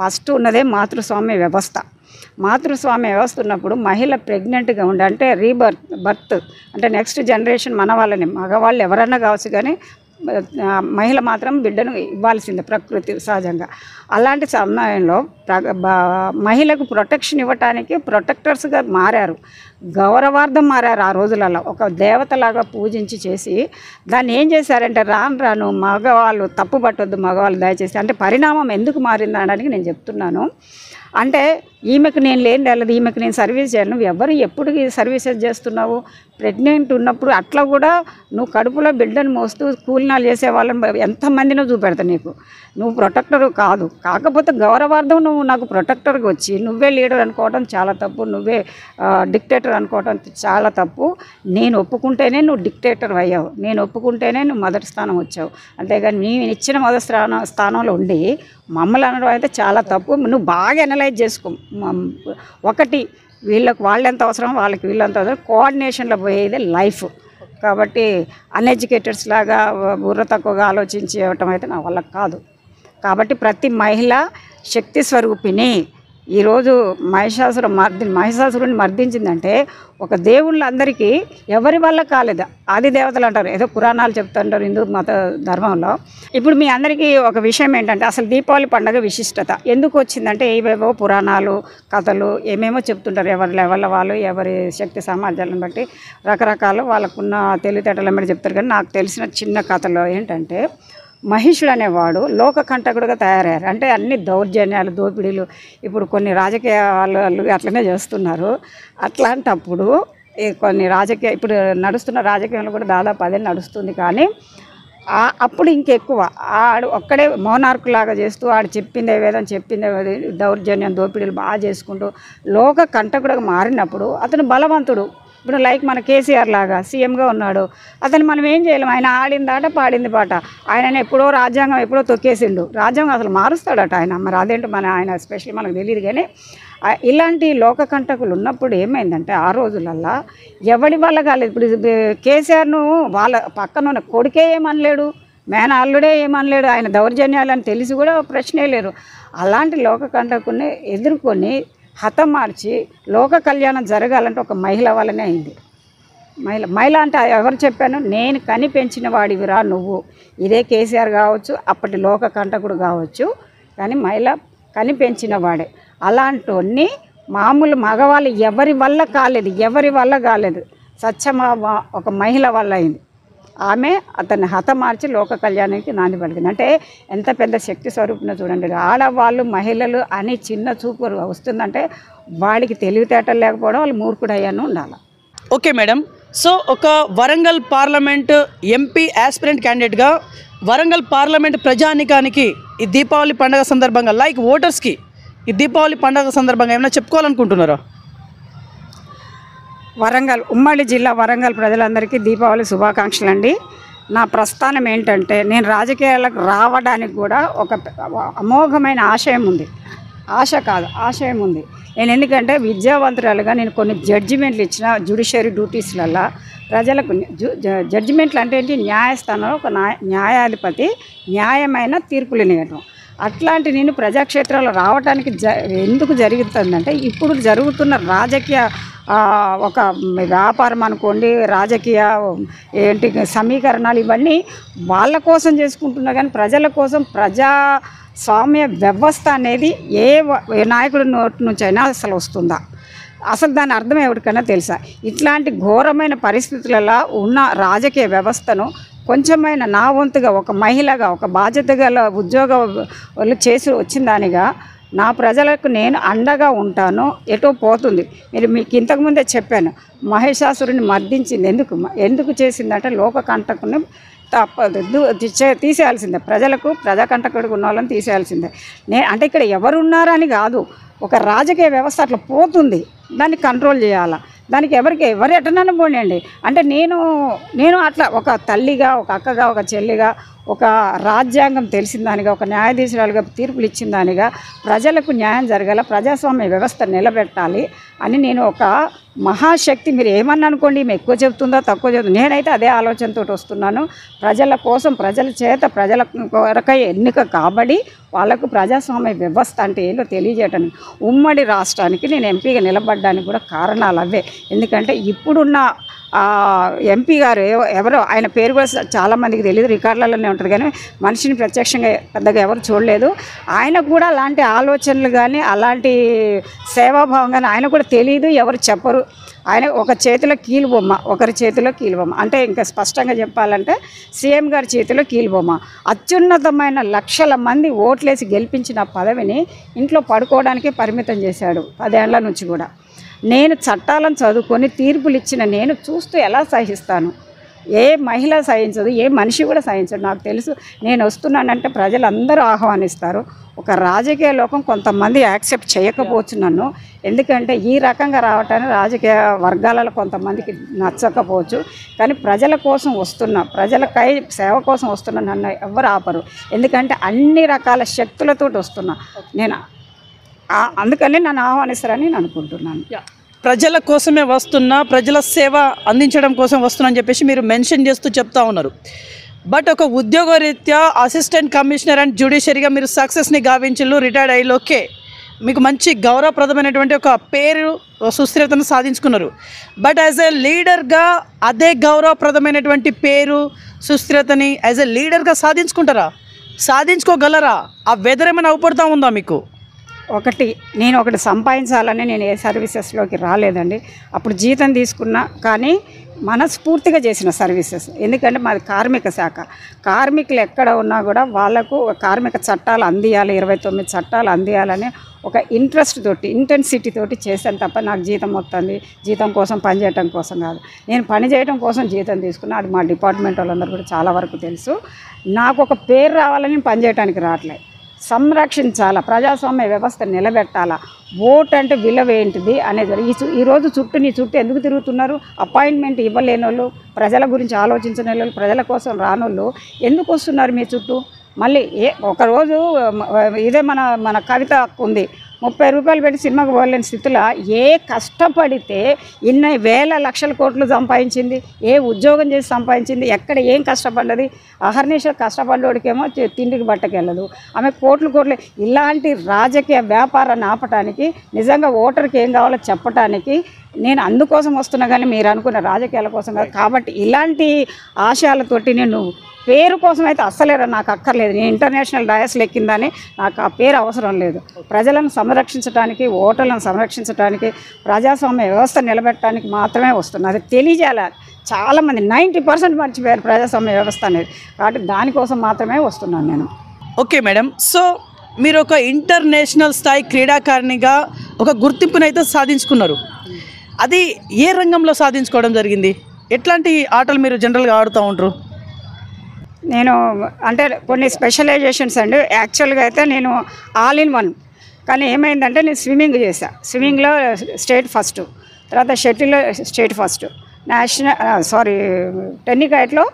ఫస్ట్ ఉన్నదే మాతృస్వామ్య వ్యవస్థ మాతృస్వామ్య వ్యవస్థ ఉన్నప్పుడు మహిళ ప్రెగ్నెంట్గా ఉండి అంటే రీబర్త్ బర్త్ అంటే నెక్స్ట్ జనరేషన్ మన వాళ్ళని మగవాళ్ళు ఎవరన్నా కావచ్చు కానీ మహిళ మాత్రం బిడ్డను ఇవ్వాల్సిందే ప్రకృతి సహజంగా అలాంటి సమయంలో మహిళకు ప్రొటెక్షన్ ఇవ్వటానికి ప్రొటెక్టర్స్గా మారారు గౌరవార్థం మారారు ఆ రోజులలో ఒక దేవతలాగా పూజించి చేసి దాన్ని ఏం చేశారంటే రాను రాను మగవాళ్ళు తప్పు పట్టొద్దు మగవాళ్ళు దయచేసి అంటే పరిణామం ఎందుకు మారింది అనడానికి నేను చెప్తున్నాను అంటే ఈమెకు నేను లేని వెళ్ళదు ఈమెకు నేను సర్వీస్ చేయను నువ్వు ఎవరు ఎప్పుడు సర్వీసెస్ చేస్తున్నావు ప్రెగ్నెంట్ ఉన్నప్పుడు అట్లా కూడా నువ్వు కడుపులో బిడ్డను మోస్తూ కూలినాలు చేసే వాళ్ళని ఎంతమందినో చూపెడతావు నీకు నువ్వు ప్రొటెక్టర్ కాదు కాకపోతే గౌరవార్థం నువ్వు నాకు ప్రొటెక్టర్గా వచ్చి నువ్వే లీడర్ అనుకోవడం చాలా తప్పు నువ్వే డిక్టేటర్ అనుకోవడం చాలా తప్పు నేను ఒప్పుకుంటేనే నువ్వు డిక్టేటర్ అయ్యావు నేను ఒప్పుకుంటేనే నువ్వు మొదటి స్థానం వచ్చావు అంతేగాని నేను ఇచ్చిన మొదటి స్థానం స్థానంలో ఉండి మమ్మల్ని అనడం అయితే చాలా తప్పు నువ్వు బాగా అనలైజ్ చేసుకో ఒకటి వీళ్ళకి వాళ్ళెంత అవసరం వాళ్ళకి వీళ్ళంత అవసరం కోఆర్డినేషన్లో పోయేది లైఫ్ కాబట్టి అన్ఎడ్యుకేటెడ్స్ లాగా బుర్ర తక్కువగా ఆలోచించడం అయితే నా వల్ల కాదు కాబట్టి ప్రతి మహిళ శక్తి స్వరూపిణి ఈరోజు మహిషాసుర మర్ది మహిషాసురుని మర్దించిందంటే ఒక దేవుళ్ళందరికీ ఎవరి వల్ల కాలేదు ఆది దేవతలు అంటారు ఏదో పురాణాలు చెప్తుంటారు హిందూ మత ధర్మంలో ఇప్పుడు మీ అందరికీ ఒక విషయం ఏంటంటే అసలు దీపావళి పండుగ విశిష్టత ఎందుకు వచ్చిందంటే ఏవేవో పురాణాలు కథలు ఏమేమో చెప్తుంటారు ఎవరి లెవెల్ వాళ్ళు ఎవరి శక్తి సామర్థ్యాలను బట్టి రకరకాలు వాళ్ళకున్న తెలివితేటలను బట్టి చెప్తారు కానీ నాకు తెలిసిన చిన్న కథలో ఏంటంటే మహిషుడు అనేవాడు లోకకంటకుడుగా తయారయ్యారు అంటే అన్ని దౌర్జన్యాలు దోపిడీలు ఇప్పుడు కొన్ని రాజకీయ వాళ్ళు అట్లనే చేస్తున్నారు అట్లాంటప్పుడు కొన్ని రాజకీయ ఇప్పుడు నడుస్తున్న రాజకీయంలో కూడా దాదాపు అదే నడుస్తుంది కానీ అప్పుడు ఇంకెక్కువ ఆడు ఒక్కడే మోనార్కులాగా చేస్తూ ఆడు చెప్పిందే వేదం చెప్పిందే దౌర్జన్యం దోపిడీలు బాగా చేసుకుంటూ లోక కంటకుడుగా మారినప్పుడు అతను బలవంతుడు ఇప్పుడు లైక్ మన కేసీఆర్ లాగా సీఎంగా ఉన్నాడు అతను మనం ఏం చేయలేము ఆయన ఆడింది ఆట పాడింది పాట ఆయన ఎప్పుడో రాజ్యాంగం ఎప్పుడో తొక్కేసిండు రాజ్యాంగం అసలు మారుస్తాడట ఆయన మరి అదేంటో మన ఆయన స్పెషల్ మనకు తెలియదు కానీ ఇలాంటి లోకకంటకులు ఉన్నప్పుడు ఏమైందంటే ఆ రోజులల్లా ఎవడి వల్ల కాలేదు ఇప్పుడు కేసీఆర్ను వాళ్ళ పక్కన ఉన్న కొడుకే ఏమనలేడు మేనల్లుడే ఏమనలేడు ఆయన దౌర్జన్యాలని తెలిసి కూడా ప్రశ్నే లేరు అలాంటి లోకకంటకుని ఎదుర్కొని హతమార్చి లోక కళ్యాణం జరగాలంటే ఒక మహిళ వల్లనే అయింది మహిళ మహిళ అంటే ఎవరు చెప్పాను నేను కనిపెంచిన వాడివిరా నువ్వు ఇదే కేసీఆర్ కావచ్చు అప్పటి లోక కంటకుడు కావచ్చు కానీ మహిళ కనిపెంచిన వాడే అలాంటి మామూలు మగవాళ్ళు ఎవరి వల్ల కాలేదు ఎవరి వల్ల కాలేదు సత్యమా ఒక మహిళ వల్ల అయింది ఆమె అతన్ని హతమార్చి లోక కళ్యాణానికి నాంది పలికింది అంటే ఎంత పెద్ద శక్తి స్వరూపంలో చూడండి ఆడవాళ్ళు మహిళలు అని చిన్న చూపు వస్తుందంటే వాడికి తెలివితేటలు లేకపోవడం వాళ్ళు మూర్ఖుడయ్యాను ఉండాలి ఓకే మేడం సో ఒక వరంగల్ పార్లమెంట్ ఎంపీ యాస్పిరెంట్ క్యాండిడేట్గా వరంగల్ పార్లమెంట్ ప్రజానికానికి ఈ దీపావళి పండుగ సందర్భంగా లైక్ ఓటర్స్కి ఈ దీపావళి పండుగ సందర్భంగా ఏమైనా చెప్పుకోవాలనుకుంటున్నారా వరంగల్ ఉమ్మడి జిల్లా వరంగల్ ప్రజలందరికీ దీపావళి శుభాకాంక్షలు అండి నా ప్రస్థానం ఏంటంటే నేను రాజకీయాలకు రావడానికి కూడా ఒక అమోఘమైన ఆశయం ఉంది ఆశ కాదు ఆశయం ఉంది నేను ఎందుకంటే విద్యావంతురాలుగా నేను కొన్ని జడ్జిమెంట్లు ఇచ్చిన జ్యుడిషియరీ డ్యూటీస్లల్లో ప్రజలకు జడ్జిమెంట్లు అంటే ఏంటి న్యాయస్థానంలో ఒక న్యాయాధిపతి న్యాయమైన తీర్పులు ఇవ్వడం అట్లాంటి నేను ప్రజాక్షేత్రంలో రావడానికి జ ఎందుకు జరుగుతుందంటే ఇప్పుడు జరుగుతున్న రాజకీయ ఒక వ్యాపారం అనుకోండి రాజకీయ ఏంటి సమీకరణాలు ఇవన్నీ వాళ్ళ కోసం చేసుకుంటున్నా కానీ ప్రజల కోసం ప్రజా సామ్య వ్యవస్థ అనేది ఏ నాయకుడి నోటి నుంచి అయినా అసలు వస్తుందా? అసలు దాని అర్థం ఎవరికైనా తెలుసా? ఇట్లాంటి ఘోరమైన పరిస్థితులలో ఉన్న రాజకీయ వ్యవస్థను కొంచెమైనా నా వంతుగా ఒక మహిళగా ఒక బాధ్యత గల ఉద్యోగాలు చేసి వచ్చిన దానిగా నా ప్రజలకు నేను అండగా ఉంటాను. ఎటో పోతుంది. మీరు మీకు ఇంతకుముందే చెప్పాను, మహిషాసురుని మర్దించింది ఎందుకు ఎందుకు చేసిందంటే లోకకంటకుని తప్పదు, తీసేయాల్సిందే. ప్రజలకు ప్రజాకంటకుడికి ఉన్న వాళ్ళని తీసేయాల్సిందే. నేను అంటే ఇక్కడ ఎవరున్నారని కాదు, ఒక రాజకీయ వ్యవస్థ అట్లా పోతుంది, దాన్ని కంట్రోల్ చేయాలా. దానికి ఎవరికి ఎవరు ఎటనని పోండి అంటే నేను నేను అట్లా ఒక తల్లిగా, ఒక అక్కగా, ఒక చెల్లిగా, ఒక రాజ్యాంగం తెలిసిందానిగా, ఒక న్యాయాధీశురాలుగా తీర్పులు ఇచ్చిందానిగా ప్రజలకు న్యాయం జరగాల, ప్రజాస్వామ్య వ్యవస్థ నిలబెట్టాలి అని నేను ఒక మహాశక్తి. మీరు ఏమన్నా అనుకోండి, మేము ఎక్కువ చెబుతుందా తక్కువ చెబుతుందా, నేనైతే అదే ఆలోచనతో వస్తున్నాను. ప్రజల కోసం, ప్రజల చేత, ప్రజల కొరకై ఎన్నిక కాబట్టి వాళ్ళకు ప్రజాస్వామ్య వ్యవస్థ అంటే ఏంటో తెలియజేయటానికి, ఉమ్మడి రాష్ట్రానికి నేను ఎంపీగా నిలబడడానికి కూడా కారణాలు అవే. ఎందుకంటే ఇప్పుడున్న ఎంపీ గారు ఎవరో, ఆయన పేరు కూడా చాలామందికి తెలియదు, రికార్డులలోనే ఉంటుంది, కానీ మనిషిని ప్రత్యక్షంగా పెద్దగా ఎవరు చూడలేదు. ఆయనకు కూడా అలాంటి ఆలోచనలు కానీ అలాంటి సేవాభావం కానీ ఆయన కూడా తెలియదు, ఎవరు చెప్పరు. ఆయన ఒక చేతిలో కీలుబొమ్మ, ఒకరి చేతిలో కీలుబొమ్మ. అంటే ఇంకా స్పష్టంగా చెప్పాలంటే సీఎం గారి చేతిలో కీలుబొమ్మ. అత్యున్నతమైన లక్షల మంది ఓట్లేసి గెలిపించిన పదవిని ఇంట్లో పడుకోవడానికే పరిమితం చేశాడు పదేళ్ల నుంచి కూడా. నేను చట్టాలను చదువుకొని తీర్పులు ఇచ్చిన నేను చూస్తూ ఎలా సహిస్తాను? ఏ మహిళ సహించదు, ఏ మనిషి కూడా సహించదు. నాకు తెలుసు నేను వస్తున్నానంటే ప్రజలందరూ ఆహ్వానిస్తారు. ఒక రాజకీయ లోకం కొంతమంది యాక్సెప్ట్ చేయకపోవచ్చు నన్ను, ఎందుకంటే ఈ రకంగా రావటానికి రాజకీయ వర్గాలలో కొంతమందికి నచ్చకపోవచ్చు. కానీ ప్రజల కోసం వస్తున్నా, ప్రజలకై సేవ కోసం వస్తున్నా నన్ను ఎవరు ఆపరు, ఎందుకంటే అన్ని రకాల శక్తులతో వస్తున్నా నేను. అందుకని నన్ను ఆహ్వానిస్తారని నేను అనుకుంటున్నాను. ప్రజల కోసమే వస్తున్నా, ప్రజల సేవ అందించడం కోసం వస్తున్నా అని చెప్పేసి మీరు మెన్షన్ చేస్తూ చెప్తా ఉన్నారు. బట్ ఒక ఉద్యోగరీత్యా అసిస్టెంట్ కమిషనర్ అండ్ జ్యుడిషియరీగా మీరు సక్సెస్ని గావించు, రిటైర్డ్ అయ్యేలోకే మీకు మంచి గౌరవప్రదమైనటువంటి ఒక పేరు, సుస్థిరతను సాధించుకున్నారు. బట్ యాజ్ ఎ లీడర్గా అదే గౌరవప్రదమైనటువంటి పేరు, సుస్థిరతని యాజ్ ఎ లీడర్గా సాధించుకుంటారా? సాధించుకోగలరా? ఆ వెదరేమైనా అవుపడుతూ ఉందా మీకు? ఒకటి, నేను ఒకటి సంపాదించాలని నేను ఏ సర్వీసెస్లోకి రాలేదండి. అప్పుడు జీతం తీసుకున్నా, కానీ మనస్ఫూర్తిగా చేసిన సర్వీసెస్. ఎందుకంటే మాది కార్మిక శాఖ, కార్మికులు ఎక్కడ ఉన్నా కూడా వాళ్ళకు కార్మిక చట్టాలు అందియాలి, ఇరవై తొమ్మిది చట్టాలు అందియాలని ఒక ఇంట్రెస్ట్ తోటి, ఇంటెన్సిటీ తోటి చేశాను తప్ప నాకు జీతం వస్తుంది జీతం కోసం పనిచేయటం కోసం కాదు. నేను పనిచేయడం కోసం జీతం తీసుకున్నా, అది మా డిపార్ట్మెంట్ వాళ్ళందరూ కూడా చాలా వరకు తెలుసు. నాకు ఒక పేరు రావాలని నేను పనిచేయడానికి రావట్లేదు, సంరక్షించాలా, ప్రజాస్వామ్య వ్యవస్థ నిలబెట్టాలా, ఓట్ అంటే విలువ ఏంటిది అనేది. ఈ ఈరోజు చుట్టూ నీ చుట్టూ ఎందుకు తిరుగుతున్నారు? అపాయింట్మెంట్ ఇవ్వలేని వాళ్ళు, ప్రజల గురించి ఆలోచించని వాళ్ళు, ప్రజల కోసం రానోళ్ళు ఎందుకు వస్తున్నారు మీ చుట్టూ? మళ్ళీ ఏ ఒకరోజు ఇదే మన మన కవిత ఉంది, ముప్పై రూపాయలు పెట్టి సినిమాకు పోలేని స్థితిలో ఏ కష్టపడితే ఇన్ని వేల లక్షల కోట్లు సంపాదించింది, ఏ ఉద్యోగం చేసి సంపాదించింది, ఎక్కడ ఏం కష్టపడ్డది? అహర్నిశ కష్టపడ్డోడికేమో తిండికి బట్టకెళ్ళదు, ఆమె కోట్లు కోట్లు. ఇలాంటి రాజకీయ వ్యాపారాన్ని ఆపటానికి నిజంగా ఓటర్కి ఏం కావాలో చెప్పటానికి నేను అందుకోసం వస్తున్నా, కానీ మీరు అనుకున్న రాజకీయాల కోసం కాదు. కాబట్టి ఇలాంటి ఆశయాలతోటి నేను పేరు కోసం అయితే అస్సలేరా, నాకు అక్కర్లేదు. నేను ఇంటర్నేషనల్ డయాస్లు ఎక్కిందని నాకు ఆ పేరు అవసరం లేదు. ప్రజలను సంరక్షించడానికి, ఓటర్లను సంరక్షించడానికి, ప్రజాస్వామ్య వ్యవస్థ నిలబెట్టడానికి మాత్రమే వస్తున్నా. అది తెలియజేయాలి. చాలామంది నైంటీ పర్సెంట్ మర్చిపోయారు ప్రజాస్వామ్య వ్యవస్థ అనేది, కాబట్టి దానికోసం మాత్రమే వస్తున్నాను నేను. ఓకే మేడం, సో మీరు ఒక ఇంటర్నేషనల్ స్థాయి క్రీడాకారిణిగా ఒక గుర్తింపునైతే సాధించుకున్నారు. అది ఏ రంగంలో సాధించుకోవడం జరిగింది? ఎట్లాంటి ఆటలు మీరు జనరల్గా ఆడుతూ ఉంటారు? నేను అంటే కొన్ని స్పెషలైజేషన్స్ అండి. యాక్చువల్గా అయితే నేను ఆల్ ఇన్ వన్, కానీ ఏమైందంటే నేను స్విమ్మింగ్ చేశాను, స్విమ్మింగ్లో స్టేట్ ఫస్ట్, తర్వాత షటిల్లో స్టేట్ ఫస్ట్, నేషనల్ సారీ టెన్నికాయట్లో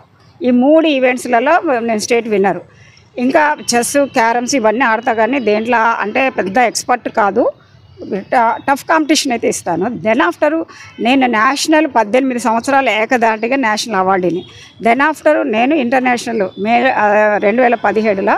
ఈ మూడు ఈవెంట్స్లలో నేను స్టేట్ విన్నరు. ఇంకా చెస్, క్యారమ్స్ ఇవన్నీ ఆడతా, కానీ దేంట్లో అంటే పెద్ద ఎక్స్పర్ట్ కాదు. టఫ్ కాంపిటీషన్ అయితే ఇస్తాను. దెన్ ఆఫ్టర్ నేను నేషనల్ పద్దెనిమిది సంవత్సరాలు ఏకదాటిగా నేషనల్ అవార్డుని, దెన్ ఆఫ్టర్ నేను ఇంటర్నేషనల్ మే రెండు వేల పదిహేడులో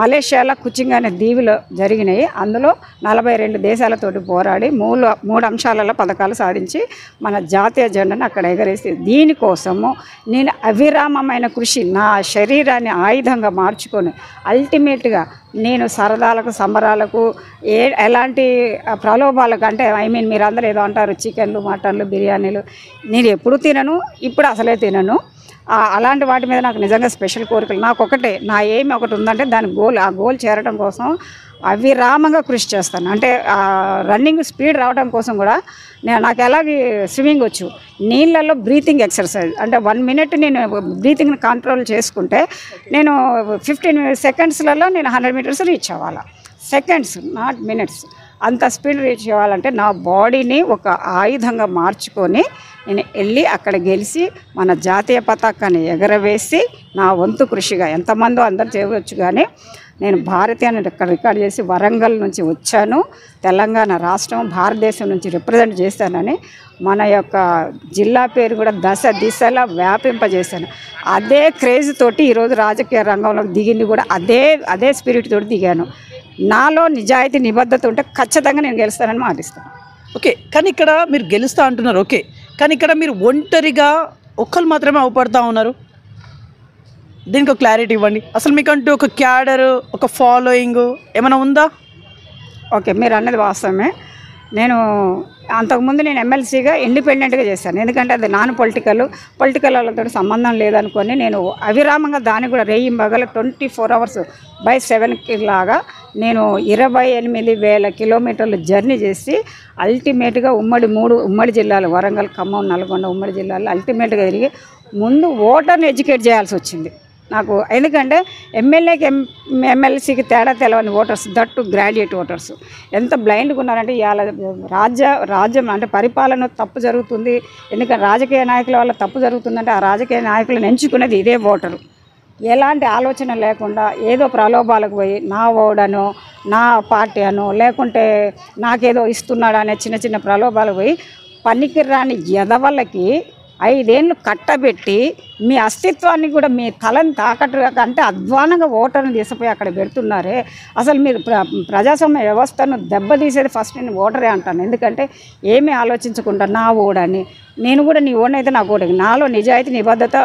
మలేషియాలో కుచింగ్ అనే దీవిలో జరిగినాయి. అందులో నలభై రెండు దేశాలతోటి పోరాడి మూడు మూడు అంశాలలో పథకాలు సాధించి మన జాతీయ జెండాను అక్కడ ఎగరేసి దీనికోసము నేను అవిరామమైన కృషి నా శరీరాన్ని ఆయుధంగా మార్చుకొని అల్టిమేట్గా నేను సరదాలకు సంబరాలకు ఏ ఎలాంటి ప్రలోభాలకు అంటే ఐ మీన్ మీరు అందరూ ఏదో అంటారు చికెన్లు మటన్లు బిర్యానీలు నేను ఎప్పుడు తినను, ఇప్పుడు అసలే తినను. అలాంటి వాటి మీద నాకు నిజంగా స్పెషల్ కోరికలు నాకు ఒకటే నా ఏమి ఒకటి ఉందంటే దాని గోల్ ఆ గోల్ చేరడం కోసం అవిరామంగా కృషి చేస్తాను. అంటే రన్నింగ్ స్పీడ్ రావడం కోసం కూడా నేను నాకు ఎలాగే స్విమ్మింగ్ వచ్చు నీళ్ళల్లో బ్రీతింగ్ ఎక్సర్సైజ్ అంటే వన్ మినిట్ నేను బ్రీతింగ్ని కంట్రోల్ చేసుకుంటే నేను ఫిఫ్టీన్ సెకండ్స్లలో నేను హండ్రెడ్ మీటర్స్ రీచ్ అవ్వాలి. సెకండ్స్ నాట్ మినిట్స్ అంత స్పీడ్ రీచ్ అవ్వాలంటే నా బాడీని ఒక ఆయుధంగా మార్చుకొని నేను వెళ్ళి అక్కడ గెలిచి మన జాతీయ పతాకాన్ని ఎగరవేసి నా వంతు కృషిగా ఎంతమందో అందరూ చేయవచ్చు కానీ నేను భారతీయాన్ని ఇక్కడ రికార్డ్ చేసి వరంగల్ నుంచి వచ్చాను, తెలంగాణ రాష్ట్రం భారతదేశం నుంచి రిప్రజెంట్ చేశానని మన యొక్క జిల్లా పేరు కూడా దశ దిశలా వ్యాపింపజేశాను. అదే క్రేజ్ తోటి ఈరోజు రాజకీయ రంగంలోకి దిగింది కూడా అదే అదే స్పిరిట్ తోటి దిగాను. నాలో నిజాయితీ నిబద్ధత ఉంటే ఖచ్చితంగా నేను గెలుస్తానని మాటిస్తాను. ఓకే, కానీ ఇక్కడ మీరు గెలుస్తా అంటున్నారు, ఓకే, కానీ ఇక్కడ మీరు ఒంటరిగా ఒక్కరు మాత్రమే అవపడతా ఉన్నారు, దీనికి ఒక క్లారిటీ ఇవ్వండి. అసలు మీకంటూ ఒక క్యాడర్ ఒక ఫాలోయింగ్ ఏమైనా ఉందా? ఓకే, మీరు అన్నది వాస్తవమే. నేను అంతకుముందు నేను ఎమ్మెల్సీగా ఇండిపెండెంట్గా చేశాను, ఎందుకంటే అది నాన్ పొలిటికల్ పొలిటికల్ వాళ్ళతో సంబంధం లేదనుకొని నేను అవిరామంగా దాన్ని కూడా రేయి మగల ట్వంటీ ఫోర్ అవర్స్ బై సెవెన్కి లాగా నేను ఇరవై ఎనిమిది వేల కిలోమీటర్లు జర్నీ చేసి అల్టిమేట్గా ఉమ్మడి మూడు ఉమ్మడి జిల్లాలు వరంగల్ ఖమ్మం నల్గొండ ఉమ్మడి జిల్లాలో అల్టిమేట్గా తిరిగి ముందు ఓటర్ని ఎడ్యుకేట్ చేయాల్సి వచ్చింది నాకు. ఎందుకంటే ఎమ్మెల్యేకి ఎం ఎమ్మెల్సీకి తేడా తెలవని ఓటర్స్ దట్టు గ్రాడ్యుయేట్ ఓటర్స్ ఎంత బ్లైండ్గా ఉన్నారంటే ఇవాళ రాజ్య రాజ్యం అంటే పరిపాలన తప్పు జరుగుతుంది, ఎందుకంటే రాజకీయ నాయకుల వల్ల తప్పు జరుగుతుందంటే ఆ రాజకీయ నాయకులను ఎంచుకునేది ఇదే ఓటరు. ఎలాంటి ఆలోచన లేకుండా ఏదో ప్రలోభాలకు పోయి నా ఓడనో నా పార్టీ అనో లేకుంటే నాకేదో ఇస్తున్నాడు అనే చిన్న చిన్న ప్రలోభాలకు పోయి పనికిరాని ఎదవళ్ళకి ఐదేళ్ళు కట్టబెట్టి మీ అస్తిత్వాన్ని కూడా మీ తలని తాకట్టు అంటే అధ్వానంగా ఓటర్ని తీసిపోయి అక్కడ పెడుతున్నారే. అసలు మీరు ప్ర ప్రజాస్వామ్య వ్యవస్థను దెబ్బతీసేది ఫస్ట్ నేను ఓటరే అంటాను, ఎందుకంటే ఏమీ ఆలోచించకుండా నా ఓడని నేను కూడా నీ ఓడనైతే నా ఓడ నాలో నిజాయితీ నిబద్ధత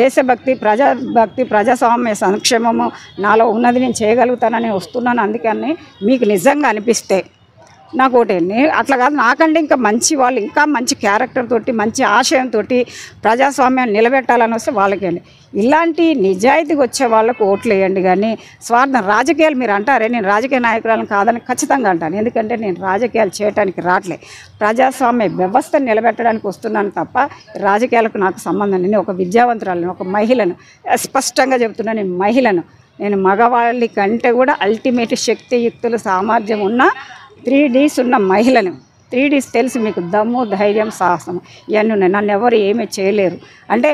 దేశభక్తి ప్రజాభక్తి ప్రజాస్వామ్య సంక్షేమము నాలో ఉన్నది నేను చేయగలుగుతానని వస్తున్నాను. అందుకని మీకు నిజంగా అనిపిస్తే నాకు ఒకటేండి అట్లా కాదు నాకంటే ఇంకా మంచి వాళ్ళు ఇంకా మంచి క్యారెక్టర్ తోటి మంచి ఆశయంతో ప్రజాస్వామ్యాన్ని నిలబెట్టాలని వస్తే వాళ్ళకేండి. ఇలాంటి నిజాయితీకి వచ్చే వాళ్ళకు ఓట్లు వేయండి కానీ స్వార్థం రాజకీయాలు మీరు అంటారే నేను రాజకీయ నాయకురాలను కాదని ఖచ్చితంగా అంటాను, ఎందుకంటే నేను రాజకీయాలు చేయడానికి రావట్లే ప్రజాస్వామ్య వ్యవస్థను నిలబెట్టడానికి వస్తున్నాను తప్ప రాజకీయాలకు నాకు సంబంధం. నేను ఒక విద్యావంతురాలను ఒక మహిళను స్పష్టంగా చెబుతున్నాను, నేను మహిళను నేను మగవాళ్ళ కంటే కూడా అల్టిమేట్ శక్తియుక్తులు సామర్థ్యం ఉన్న త్రీ డీస్ ఉన్న మహిళను త్రీ డీస్ తెలుసు మీకు దమ్ము ధైర్యం సాహసం ఇవన్నీ ఉన్నాయి, నన్ను ఎవరు ఏమీ చేయలేరు. అంటే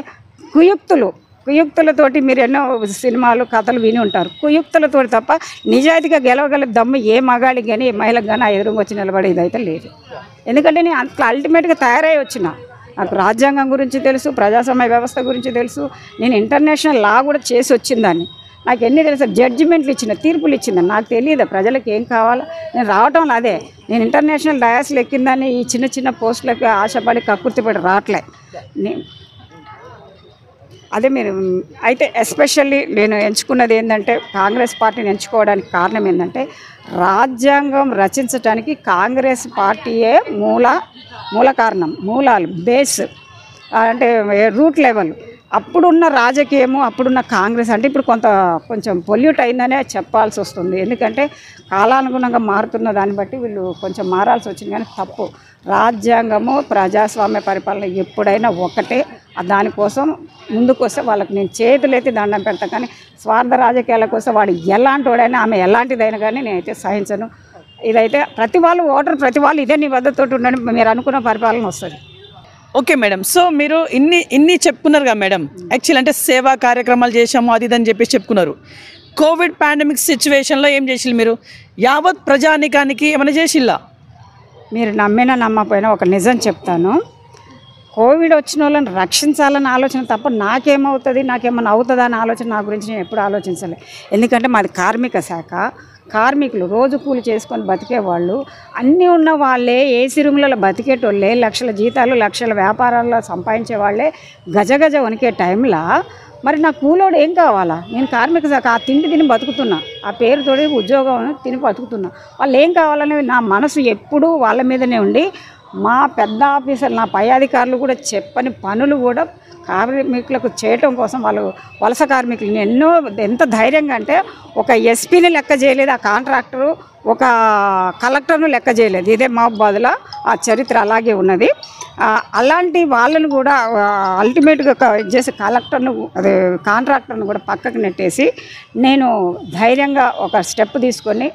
కుయుక్తులు కుయుక్తులతోటి మీరు ఎన్నో సినిమాలు కథలు విని ఉంటారు, కుయుక్తులతోటి తప్ప నిజాయితీగా గెలవగల దమ్ము ఏ మగాడికి కానీ ఏ మహిళకు కానీ ఎదురుగా వచ్చి నిలబడేది అయితే లేదు, ఎందుకంటే నేను అట్లా అల్టిమేట్గా తయారై వచ్చిన నాకు రాజ్యాంగం గురించి తెలుసు ప్రజాస్వామ్య వ్యవస్థ గురించి తెలుసు నేను ఇంటర్నేషనల్ లా కూడా చేసి వచ్చిందాన్ని నాకు ఎన్ని తెలుసు జడ్జిమెంట్లు ఇచ్చిన తీర్పులు ఇచ్చిందని నాకు తెలియదు ప్రజలకు ఏం కావాలో నేను రావటం అదే నేను ఇంటర్నేషనల్ డయాస్లు ఎక్కిందని ఈ చిన్న చిన్న పోస్టులకు ఆశపడి కక్కుర్తిపడి రావట్లే. అదే మీరు అయితే ఎస్పెషల్లీ నేను ఎంచుకున్నది ఏంటంటే కాంగ్రెస్ పార్టీని ఎంచుకోవడానికి కారణం ఏంటంటే రాజ్యాంగం రచించడానికి కాంగ్రెస్ పార్టీయే మూల మూల కారణం మూలాలు బేస్ అంటే రూట్ లెవెల్ అప్పుడున్న రాజకీయము అప్పుడున్న కాంగ్రెస్ అంటే ఇప్పుడు కొంత కొంచెం పొల్యూట్ అయిందనే చెప్పాల్సి వస్తుంది, ఎందుకంటే కాలానుగుణంగా మారుతున్న దాన్ని బట్టి వీళ్ళు కొంచెం మారాల్సి వచ్చింది. కానీ తప్పు రాజ్యాంగము ప్రజాస్వామ్య పరిపాలన ఎప్పుడైనా ఒకటే దానికోసం ముందుకు వస్తే వాళ్ళకి నేను చేతులైతే దండం పెడతాను కానీ స్వార్థ రాజకీయాల కోసం వాడు ఎలాంటి వాడైనా ఆమె ఎలాంటిదైనా కానీ నేనైతే సహించను. ఇదైతే ప్రతి వాళ్ళు ఓటర్ ప్రతి వాళ్ళు ఇదే నిబద్ధతోటి ఉండని మీరు అనుకున్న పరిపాలన వస్తుంది. ఓకే మేడం, సో మీరు ఇన్ని ఇన్ని చెప్పుకున్నారు కదా మేడం, యాక్చువల్ అంటే సేవా కార్యక్రమాలు చేశాము అది ఇదని చెప్పేసి చెప్పుకున్నారు. కోవిడ్ పాండమిక్ సిచ్యువేషన్లో ఏం చేసిల్లు మీరు? యావత్ ప్రజానికానికి ఏమైనా చేసిల్లా? మీరు నమ్మినా నమ్మకపోయినా ఒక నిజం చెప్తాను, కోవిడ్ వచ్చిన వాళ్ళని రక్షించాలని ఆలోచన తప్ప నాకేమవుతుంది నాకేమన్నా అవుతుందా అనే ఆలోచన నా గురించి నేను ఎప్పుడు ఆలోచించలే. ఎందుకంటే మాది కార్మిక శాఖ, కార్మికులు రోజు కూలి చేసుకొని బతికేవాళ్ళు, అన్నీ ఉన్న వాళ్ళే, ఏసీ రూమ్లలో బతికేటోళ్ళే, లక్షల జీతాలు లక్షల వ్యాపారాల్లో సంపాదించే వాళ్ళే గజ గజ వణికే టైంలో మరి నా కూలోడు ఏం కావాలా? నేను కార్మిక శాఖ, ఆ తిండి తిని బతుకుతున్నా, ఆ పేరుతోటి ఉద్యోగం తిని బతుకుతున్నా, వాళ్ళు ఏం కావాలనేవి నా మనసు ఎప్పుడూ వాళ్ళ మీదనే ఉండి మా పెద్ద ఆఫీసర్లు నా పై అధికారులు కూడా చెప్పని పనులు కూడా కార్మికులకు చేయటం కోసం వాళ్ళు వలస కార్మికులు ఎన్నో ఎంత ధైర్యంగా అంటే ఒక ఎస్పీని లెక్క చేయలేదు, ఆ కాంట్రాక్టరు ఒక కలెక్టర్ను లెక్క చేయలేదు. ఇదే మహబాద్లో ఆ చరిత్ర అలాగే ఉన్నది. అలాంటి వాళ్ళను కూడా అల్టిమేట్గా చేసి కలెక్టర్ను అదే కాంట్రాక్టర్ను కూడా పక్కకు నెట్టేసి నేను ధైర్యంగా ఒక స్టెప్ తీసుకొని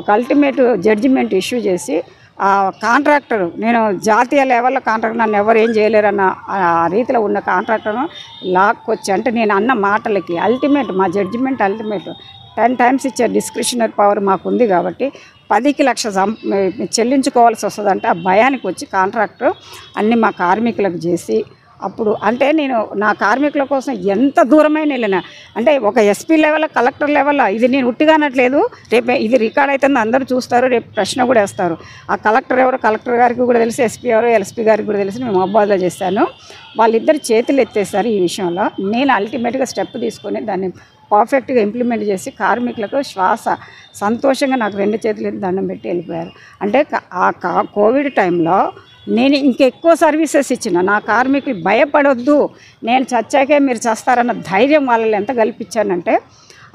ఒక అల్టిమేట్ జడ్జిమెంట్ ఇష్యూ చేసి ఆ కాంట్రాక్టరు నేను జాతీయ లెవెల్లో కాంట్రాక్టర్ నన్ను ఎవరు ఏం చేయలేరన్న ఆ రీతిలో ఉన్న కాంట్రాక్టర్ను లాక్కొచ్చి అంటే నేను అన్న మాటలకి అల్టిమేట్ మా జడ్జిమెంట్ అల్టిమేట్ టెన్ టైమ్స్ ఇచ్చే డిస్క్రిషనరీ పవర్ మాకు ఉంది కాబట్టి పదికి లక్ష చెల్లించుకోవాల్సి వస్తుందంటే ఆ భయానికి వచ్చి కాంట్రాక్టరు అన్నీ మా కార్మికులకు చేసి అప్పుడు అంటే నేను నా కార్మికుల కోసం ఎంత దూరమైన వెళ్ళినా అంటే ఒక ఎస్పీ లెవెల్ కలెక్టర్ లెవెల్ ఇది నేను ఉట్టిగానట్లేదు, రేపు ఇది రికార్డ్ అవుతుంది, అందరూ చూస్తారు, రేపు ప్రశ్న కూడా వేస్తారు, ఆ కలెక్టర్ ఎవరు కలెక్టర్ గారికి కూడా తెలుసు, ఎస్పీ ఎవరు ఎస్పీ గారికి కూడా తెలుసు. మేము మహబాద్లో చేశాను, వాళ్ళిద్దరు చేతులు ఎత్తేసారు ఈ విషయంలో. నేను అల్టిమేట్గా స్టెప్ తీసుకొని దాన్ని పర్ఫెక్ట్గా ఇంప్లిమెంట్ చేసి కార్మికులకు శ్వాస సంతోషంగా నాకు రెండు చేతులు ఎత్తి దండం పెట్టి వెళ్ళిపోయారు. అంటే ఆ కోవిడ్ టైంలో నేను ఇంకెక్కువ సర్వీసెస్ ఇచ్చిన నా కార్మికులు భయపడొద్దు, నేను చచ్చాకే మీరు చేస్తారన్న ధైర్యం వాళ్ళని ఎంత కల్పించానంటే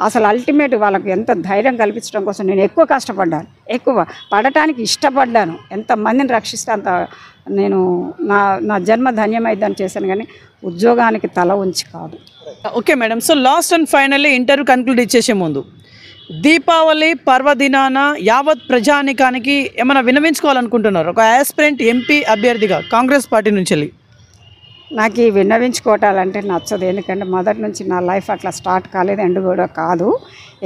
అసలు అల్టిమేట్ వాళ్ళకి ఎంత ధైర్యం కల్పించడం కోసం నేను ఎక్కువ కష్టపడ్డాను, ఎక్కువ పడటానికి ఇష్టపడ్డాను, ఎంతమందిని రక్షిస్తే అంత నేను నా నా జన్మ ధన్యమైందని చేశాను, కానీ ఉద్యోగానికి తల ఉంచి కాదు. Okay madam, so last and finally interview conclude ఇచ్చేసే ముందు దీపావళి పర్వదినాన యావత్ ప్రజానికానికి ఏమైనా విన్నవించుకోవాలనుకుంటున్నారు ఒక యాస్పిరెంట్ ఎంపీ అభ్యర్థిగా కాంగ్రెస్ పార్టీ నుంచి వెళ్ళి? నాకు ఈ విన్నవించుకోవటాలంటే నచ్చదు, ఎందుకంటే మొదటి నుంచి నా లైఫ్ అట్లా స్టార్ట్ కాలేదు అండ్ కూడా కాదు.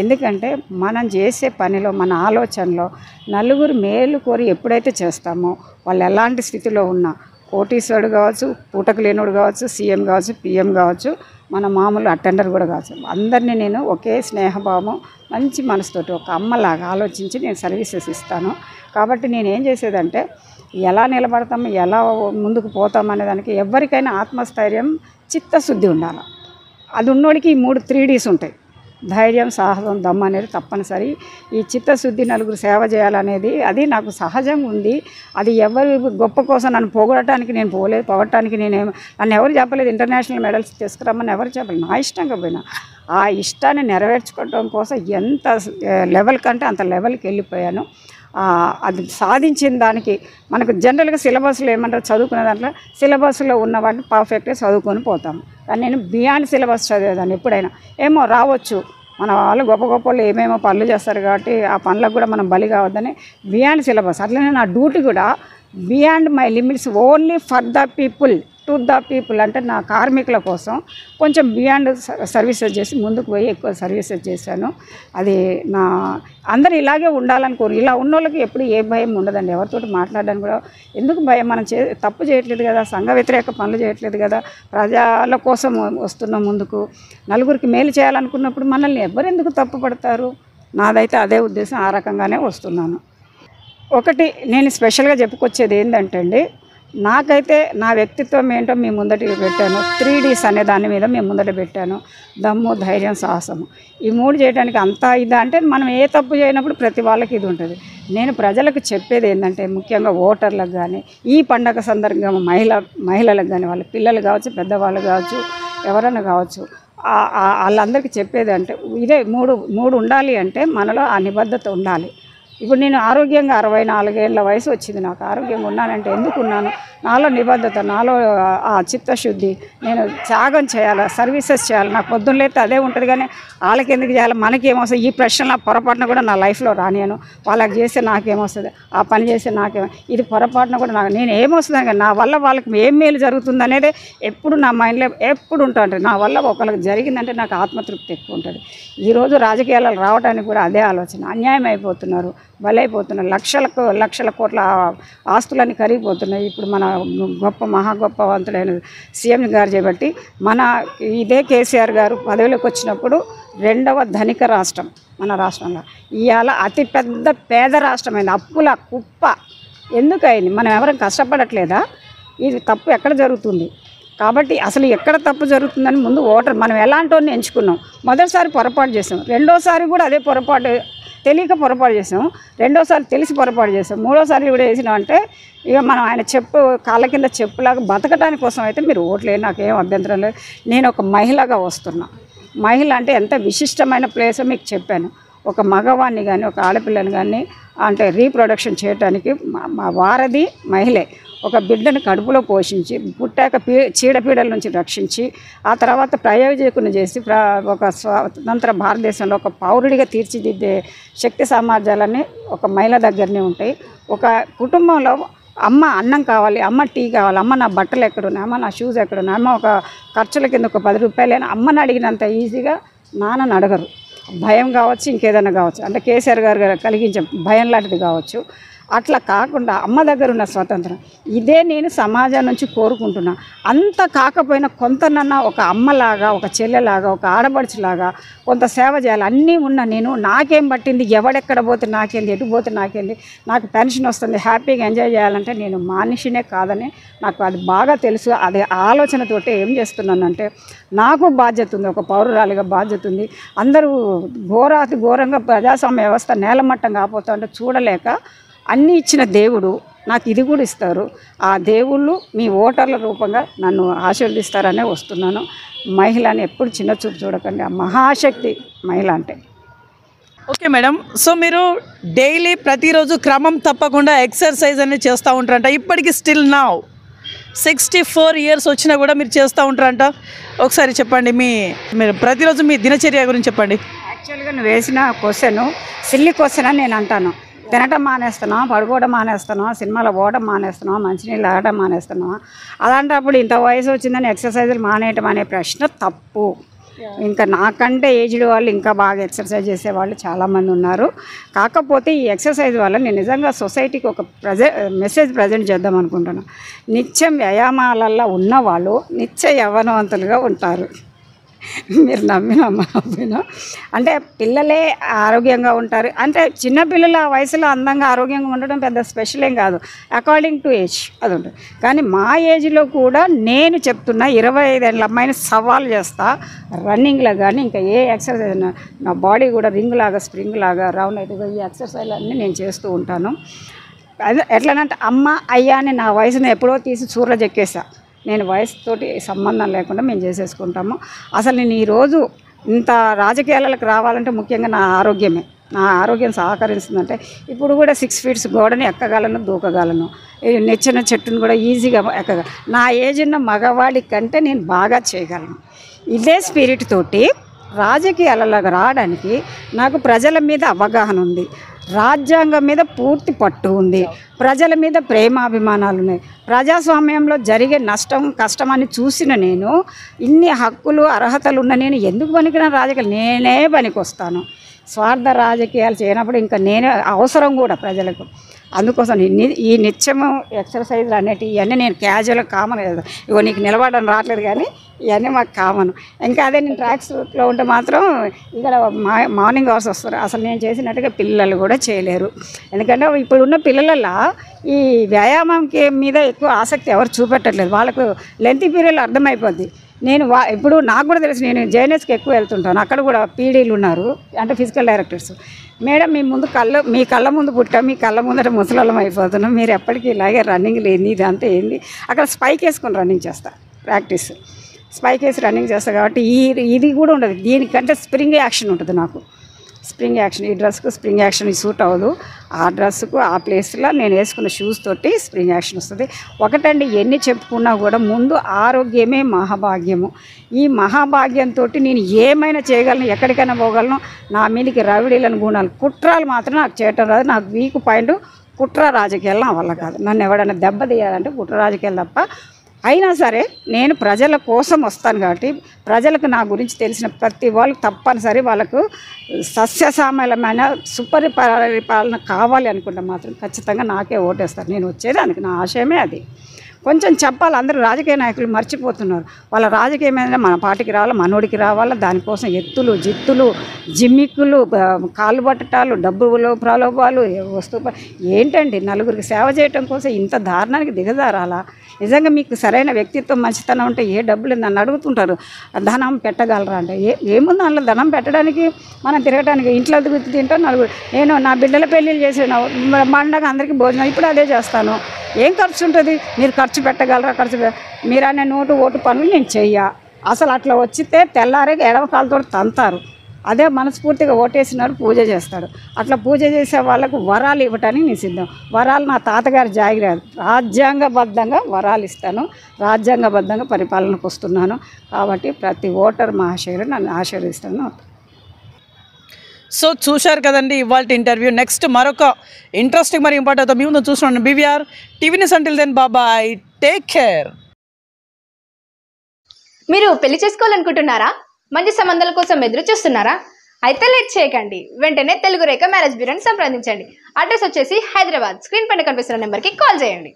ఎందుకంటే మనం చేసే పనిలో మన ఆలోచనలో నలుగురు మేలు కోరి ఎప్పుడైతే చేస్తామో వాళ్ళు ఎలాంటి స్థితిలో ఉన్నా కోటీశ్వరుడు కావచ్చు, పూటకు లేనుడు కావచ్చు, సీఎం కావచ్చు, పీఎం కావచ్చు, మన మామూలు అటెండర్ కూడా కావచ్చు, అందరినీ నేను ఒకే స్నేహభావం మంచి మనసుతోటి ఒక అమ్మలాగా ఆలోచించి నేను సర్వీసెస్ ఇస్తాను. కాబట్టి నేను ఏం చేసేదంటే ఎలా నిలబడతాము ఎలా ముందుకు పోతాం అనేదానికి ఎవరికైనా ఆత్మస్థైర్యం చిత్తశుద్ధి ఉండాలి. అది ఉన్నోడికి ఈ మూడు త్రీ డీస్ ఉంటాయి, ధైర్యం సాహసం దమ్ము అనేది తప్పనిసరి. ఈ చిత్తశుద్ధి నలుగురు సేవ చేయాలనేది అది నాకు సహజంగా ఉంది, అది ఎవరు గొప్ప కోసం నన్ను పొగడటానికి నేను పోలేదు, పొగడటానికి నేనే నన్ను ఎవరు చెప్పలేదు, ఇంటర్నేషనల్ మెడల్స్ తీసుకురమ్మని ఎవరు చెప్పలేదు, నా ఇష్టంగా పోయినా ఆ ఇష్టాన్ని నెరవేర్చుకోవడం కోసం ఎంత లెవెల్ కంటే అంత లెవెల్కి వెళ్ళిపోయాను. అది సాధించిన దానికి మనకు జనరల్గా సిలబస్లో ఏమంటారు చదువుకునే దాంట్లో సిలబస్లో ఉన్న వాటిని పర్ఫెక్ట్గా చదువుకొని పోతాము, కానీ నేను బియాండ్ సిలబస్ చదివేదాన్ని ఎప్పుడైనా. ఏమో రావచ్చు, మన వాళ్ళు గొప్ప గొప్ప వాళ్ళు ఏమేమో పనులు చేస్తారు కాబట్టి ఆ పనులకు కూడా మనం బలి కావద్దని బియాండ్ సిలబస్, అట్లనే నా డ్యూటీ కూడా beyond my limits only for the people to the people అంటే నా కార్మికుల కోసం కొంచెం బియాండ్ సర్వీసెస్ చేసి ముందుకు పోయి ఎక్కువ సర్వీసెస్ చేశాను. అది నా అందరు ఇలాగే ఉండాలనుకోరు, ఇలా ఉన్న వాళ్ళకి ఎప్పుడు ఏ భయం ఉండదండి, ఎవరితోటి మాట్లాడడానికి కూడా ఎందుకు భయం, మనం చే తప్పు చేయట్లేదు కదా, సంఘ వ్యతిరేక పనులు చేయట్లేదు కదా, ప్రజల కోసం వస్తున్నాం ముందుకు, నలుగురికి మేలు చేయాలనుకున్నప్పుడు మనల్ని ఎవరెందుకు తప్పు పడతారు, నాదైతే అదే ఉద్దేశం, ఆ రకంగానే వస్తున్నాను. ఒకటి నేను స్పెషల్గా చెప్పుకొచ్చేది ఏంటంటే అండి, నాకైతే నా వ్యక్తిత్వం ఏంటో మీ ముందట పెట్టాను, త్రీ డీస్ అనే దాని మీద మేము ముందట పెట్టాను, దమ్ము ధైర్యం సాహసము. ఈ మూడు చేయడానికి అంతా ఇదా అంటే మనం ఏ తప్పు చేయనప్పుడు ప్రతి వాళ్ళకి ఇది ఉంటుంది. నేను ప్రజలకు చెప్పేది ఏంటంటే ముఖ్యంగా ఓటర్లకు కానీ ఈ పండగ సందర్భంగా మహిళ మహిళలకు కానీ వాళ్ళ పిల్లలు కావచ్చు, పెద్దవాళ్ళు కావచ్చు, ఎవరైనా కావచ్చు, వాళ్ళందరికీ చెప్పేది అంటే ఇదే మూడు మూడు ఉండాలి అంటే మనలో ఆ నిబద్ధత ఉండాలి. ఇప్పుడు నేను ఆరోగ్యంగా అరవై నాలుగేళ్ల వయసు వచ్చింది, నాకు ఆరోగ్యంగా ఉన్నానంటే ఎందుకున్నాను, నాలో నిబద్ధత, నాలో ఆ చిత్తశుద్ధి, నేను త్యాగం చేయాలి, సర్వీసెస్ చేయాలి, నాకు పొద్దున్న లేతే అదే ఉంటుంది, కానీ వాళ్ళకి ఎందుకు చేయాలి, మనకేమొస్తుంది, ఈ ప్రశ్నలు పొరపాటున కూడా నా లైఫ్లో రానియను, వాళ్ళకి చేస్తే నాకేమొస్తుంది, ఆ పని చేస్తే నాకేమో ఇది పొరపాటున కూడా నాకు నేను ఏమొస్తుందని కానీ నా వల్ల వాళ్ళకి ఏం మేలు జరుగుతుంది అనేది ఎప్పుడు నా మైండ్లో ఎప్పుడు ఉంటా ఉంటుంది, నా వల్ల ఒకళ్ళకి జరిగిందంటే నాకు ఆత్మతృప్తి ఎక్కువ ఉంటుంది. ఈరోజు రాజకీయాలు రావడానికి కూడా అదే ఆలోచన, అన్యాయం అయిపోతున్నారు, బలైపోతున్నాయి, లక్షలకు లక్షల కోట్ల ఆస్తులని కరిగిపోతున్నాయి. ఇప్పుడు మన గొప్ప మహా గొప్పవంతులైన సీఎం గారు చేబట్టి మన ఇదే కేసీఆర్ గారు పదవిలోకి వచ్చినప్పుడు రెండవ ధనిక రాష్ట్రం మన రాష్ట్రంలో ఇయాల అతిపెద్ద పేద రాష్ట్రమైంది. అప్పుల కుప్ప ఎందుకైంది? మనం ఎవరం కష్టపడట్లేదా? ఇది తప్పు ఎక్కడ జరుగుతుంది? కాబట్టి అసలు ఎక్కడ తప్పు జరుగుతుందని ముందు ఓటర్ మనం ఎలాంటోని ఎంచుకున్నాం? మొదటిసారి పొరపాటు చేసాం, రెండోసారి కూడా అదే పొరపాటు తెలియక పొరపాటు చేసాం, రెండోసారి తెలిసి పొరపాటు చేసాం, మూడోసారి కూడా వేసినాం. అంటే ఇక మనం ఆయన చెప్పు కాళ్ళ కింద చెప్పులాగా బతకడానికి కోసం అయితే మీరు ఓట్లే, నాకేం అభ్యంతరం లేదు. నేను ఒక మహిళగా వస్తున్నా, మహిళ అంటే ఎంత విశిష్టమైన ప్లేస్ మీకు చెప్పాను. ఒక మగవాణ్ణి కానీ ఒక ఆడపిల్లని కానీ అంటే రీప్రొడక్షన్ చేయడానికి మా వారధి మహిళే. ఒక బిడ్డను కడుపులో పోషించి పుట్టాక పీ చీడపీడల నుంచి రక్షించి ఆ తర్వాత ప్రయోజకుని చేసి ఒక స్వతంత్ర భారతదేశంలో ఒక పౌరుడిగా తీర్చిదిద్దే శక్తి సామర్థ్యాలన్నీ ఒక మహిళ దగ్గరనే ఉంటాయి. ఒక కుటుంబంలో అమ్మ అన్నం కావాలి, అమ్మ టీ కావాలి, అమ్మ నా బట్టలు ఎక్కడున్నాయి, అమ్మ నా షూస్ ఎక్కడున్నాయి, అమ్మ ఒక ఖర్చుల కింద ఒక పది రూపాయలు అమ్మని అడిగినంత ఈజీగా నాన్నని అడగరు. భయం కావచ్చు, ఇంకేదైనా కావచ్చు, అంటే కేసీఆర్ గారు కలిగించే భయం లాంటిది కావచ్చు. అట్లా కాకుండా అమ్మ దగ్గర ఉన్న స్వాతంత్రం ఇదే నేను సమాజం నుంచి కోరుకుంటున్నా. అంత కాకపోయినా కొంతనన్నా ఒక అమ్మలాగా, ఒక చెల్లెలాగా, ఒక ఆడబడుచులాగా కొంత సేవ చేయాలి. అన్నీ ఉన్నా నేను నాకేం పట్టింది, ఎవడెక్కడ పోతే నాకేంది, ఎటు పోతే నాకేంది, నాకు పెన్షన్ వస్తుంది, హ్యాపీగా ఎంజాయ్ చేయాలంటే నేను మనిషినే కాదని నాకు అది బాగా తెలుసు. అదే ఆలోచనతోటే ఏం చేస్తున్నానంటే నాకు బాధ్యత ఉంది, ఒక పౌరురాలిగా బాధ్యత ఉంది. అందరూ ఘోరాతి ఘోరంగా ప్రజాస్వామ్య వ్యవస్థ నేలమట్టం కాకపోతా అంటే చూడలేక అన్నీ ఇచ్చిన దేవుడు నాకు ఇది కూడా ఇస్తారు. ఆ దేవుళ్ళు మీ ఓటర్ల రూపంగా నన్ను ఆశీర్వదిస్తారనే వస్తున్నాను. మహిళని ఎప్పుడు చిన్న చూపు చూడకండి, ఆ మహాశక్తి మహిళ అంటే. ఓకే మేడం, సో మీరు డైలీ ప్రతిరోజు క్రమం తప్పకుండా ఎక్సర్సైజ్ అనేది చేస్తూ ఉంటారంట. ఇప్పటికీ స్టిల్ నా సిక్స్టీ ఫోర్ ఇయర్స్ వచ్చినా కూడా మీరు చేస్తూ ఉంటారంట. ఒకసారి చెప్పండి, మీ మీరు ప్రతిరోజు మీ దినచర్య గురించి చెప్పండి. యాక్చువల్గా నువ్వు వేసిన క్వశ్చన్ సిల్లీ క్వశ్చన్ అని నేను అంటాను. తినటం మానేస్తున్నాం, పడుకోవడం మానేస్తున్నాం, సినిమాలో పోవడం మానేస్తున్నాం, మంచినీళ్ళు ఆడటం మానేస్తున్నాం. అలాంటప్పుడు ఇంత వయసు వచ్చిందని ఎక్సర్సైజులు మానేయటం అనే ప్రశ్న తప్పు. ఇంకా నాకంటే ఏజ్డ్ వాళ్ళు ఇంకా బాగా ఎక్సర్సైజ్ చేసేవాళ్ళు చాలామంది ఉన్నారు. కాకపోతే ఈ ఎక్సర్సైజ్ వల్ల నేను నిజంగా సొసైటీకి ఒక ప్రజె మెసేజ్ ప్రజెంట్ చేద్దాం అనుకుంటున్నాను. నిత్యం వ్యాయామాలల్లో ఉన్నవాళ్ళు నిత్య యవ్వనవంతులుగా ఉంటారు. మీరు నమ్మినా నమ్మకపోయినా అంటే పిల్లలే ఆరోగ్యంగా ఉంటారు. అంటే చిన్నపిల్లలు ఆ వయసులో అందంగా ఆరోగ్యంగా ఉండడం పెద్ద స్పెషల్ ఏం కాదు, అకార్డింగ్ టు ఏజ్ అది ఉంటుంది. కానీ మా ఏజ్లో కూడా నేను చెప్తున్నా ఇరవై ఐదేళ్ళ అమ్మాయిని సవాల్ చేస్తా. రన్నింగ్లో కానీ ఇంకా ఏ ఎక్సర్సైజ్ అయినా నా బాడీ కూడా రింగ్ లాగా స్ప్రింగ్ లాగా రౌండ్ అవుతుంది. ఈ ఎక్సర్సైజ్ అన్నీ నేను చేస్తూ ఉంటాను. అదే ఎట్లనంటే అమ్మ అయ్యా అని నా వయసును ఎప్పుడో తీసి సూర్యుడు ఎక్కేసా. నేను వయసుతోటి సంబంధం లేకుండా మేము చేసేసుకుంటాము. అసలు నేను ఈరోజు ఇంత రాజకీయాలకు రావాలంటే ముఖ్యంగా నా ఆరోగ్యమే, నా ఆరోగ్యం సహకరిస్తుందంటే ఇప్పుడు కూడా సిక్స్ ఫీట్స్ గోడని ఎక్కగలను, దూకగలను, నెచ్చిన చెట్టును కూడా ఈజీగా ఎక్కగలను. నా ఏజ్ ఉన్న మగవాడి కంటే నేను బాగా చేయగలను. ఇదే స్పిరిట్ తోటి రాజకీయాలకు రావడానికి నాకు ప్రజల మీద అవగాహన ఉంది, రాజ్యాంగం మీద పూర్తి పట్టు ఉంది, ప్రజల మీద ప్రేమాభిమానాలు ఉన్నాయి. ప్రజాస్వామ్యంలో జరిగే నష్టం కష్టమని చూసిన నేను ఇన్ని హక్కులు అర్హతలు ఉన్న నేను ఎందుకు పనికిన రాజకీయాలు? నేనే పనికొస్తాను. స్వార్థ రాజకీయాలు చేయనప్పుడు ఇంకా నేనే అవసరం కూడా ప్రజలకు. అందుకోసం ఈ నిత్యము ఎక్సర్సైజ్లు అనేవి ఇవన్నీ నేను క్యాజువల్గా కామన్ కదా, ఇగో నీకు నిలబడడం రావట్లేదు కానీ ఇవన్నీ మాకు కామన్. ఇంకా అదే నేను ట్రాక్స్లో ఉంటే మాత్రం ఇక్కడ మా మార్నింగ్ అవర్స్ వస్తారు, అసలు నేను చేసినట్టుగా పిల్లలు కూడా చేయలేరు. ఎందుకంటే ఇప్పుడు ఉన్న పిల్లలల్లో ఈ వ్యాయామంకి మీద ఎక్కువ ఆసక్తి ఎవరు చూపెట్టట్లేదు. వాళ్ళకు లెంత్ పీరియడ్ అర్థమైపోద్ది. నేను వా ఇప్పుడు నాకు కూడా తెలుసు, నేను జేఎన్ఎస్కి ఎక్కువ వెళ్తుంటాను, అక్కడ కూడా పీడీలు ఉన్నారు అంటే ఫిజికల్ డైరెక్టర్స్. మేడం మీ ముందు కళ్ళు మీ కళ్ళ ముందు పుట్టాం, మీ కళ్ళ ముందట ముసలం అయిపోతున్నాం, మీరు ఎప్పటికీ ఇలాగే రన్నింగ్ లేని ఇదంతా ఏంది? అక్కడ స్పైక్ వేసుకొని రన్నింగ్ చేస్తా, ప్రాక్టీస్ స్పైక్ వేసి రన్నింగ్ చేస్తా. కాబట్టి ఈ ఇది కూడా ఉండదు, దీనికంటే స్ప్రింగ్ యాక్షన్ ఉంటుంది. నాకు స్ప్రింగ్ యాక్షన్, ఈ డ్రెస్కు స్ప్రింగ్ యాక్షన్ సూట్ అవ్వదు, ఆ డ్రెస్సుకు ఆ ప్లేస్లో నేను వేసుకున్న షూస్ తోటి స్ప్రింగ్ యాక్షన్ వస్తుంది. ఒకటండి ఎన్ని చెప్పుకున్నా కూడా ముందు ఆరోగ్యమే మహాభాగ్యము. ఈ మహాభాగ్యంతో నేను ఏమైనా చేయగలను, ఎక్కడికైనా పోగలను. నా మీదకి రవిడీలను గుణాలు కుట్రాలు మాత్రం నాకు చేయటం రాదు. నాకు వీక్ పాయింట్ కుట్ర రాజకీయాలు నా వల్ల కాదు. నన్ను ఎవడైనా దెబ్బ తీయాలంటే కుట్ర రాజకీయాలు తప్ప. అయినా సరే నేను ప్రజల కోసం వస్తాను కాబట్టి ప్రజలకు నా గురించి తెలిసిన ప్రతి వాళ్ళు తప్పనిసరి వాళ్ళకు సస్యశ్యామలమైన సుపరిపాలన కావాలి అనుకుంటే మాత్రం ఖచ్చితంగా నాకే ఓటేస్తారు. నేను వచ్చేది అందుకు, నా ఆశయమే అది. కొంచెం చెప్పాలి. అందరూ రాజకీయ నాయకులు మర్చిపోతున్నారు. వాళ్ళ రాజకీయం ఏమైనా మన పార్టీకి రావాలా, మనోడికి రావాలా, దానికోసం ఎత్తులు జిత్తులు జిమ్మిక్కులు కాళ్ళు పట్టటాలు డబ్బులు ప్రలోభాలు వస్తువు ఏంటండి. నలుగురికి సేవ చేయటం కోసం ఇంత దారుణానికి దిగజారాలా? నిజంగా మీకు సరైన వ్యక్తిత్వం మంచితనం ఉంటే ఏ డబ్బులు నన్ను అడుగుతుంటారు, ధనం పెట్టగలరా అంటే ఏ ఏముంది అందులో ధనం పెట్టడానికి? మనం తిరగడానికి ఇంట్లో గుర్తు తింటాం నలుగురు. నేను నా బిడ్డల పెళ్ళిళ్ళు చేసాను, మండగా అందరికీ భోజనం, ఇప్పుడు అదే చేస్తాను. ఏం ఖర్చు ఉంటుంది? మీరు ఖర్చు పెట్టగలరా? ఖర్చు మీరు అనే నోటు ఓటు పనులు నేను చెయ్యా. అసలు అట్లా వచ్చితే తెల్లారే ఎడవ కాళ్ళతో తంతారు. అదే మనస్ఫూర్తిగా ఓటేసినారు పూజ చేస్తాడు. అట్లా పూజ చేసే వాళ్ళకు వరాలు ఇవ్వటానికి నేను సిద్ధం. వరాలు నా తాతగారు జాగిరాదు, రాజ్యాంగబద్ధంగా వరాలు ఇస్తాను, రాజ్యాంగబద్ధంగా పరిపాలనకు వస్తున్నాను. కాబట్టి ప్రతి ఓటర్ మహాశయుడు నన్ను ఆశీర్వదిస్తాను. సో చూశారు కదండి ఇవాళ ఇంటర్వ్యూ. నెక్స్ట్ మరొక ఇంట్రెస్టింగ్ మరి ఇంపార్టెంట్ మీ ముందు చూస్తున్నాను. బీవీఆర్ టీవీని సంటిల్ దెన్ బాబాయ్, టేక్ కేర్. మీరు పెళ్లి చేసుకోవాలనుకుంటున్నారా? మంచి సంబంధాల కోసం ఎదురు చూస్తున్నారా? అయితే లేట్ చేయకండి, వెంటనే తెలుగు రేఖ మ్యారేజ్ బ్యూరోని సంప్రదించండి. అడ్రస్ వచ్చేసి హైదరాబాద్. స్క్రీన్ పైన కనిపిస్తున్న నెంబర్కి కాల్ చేయండి.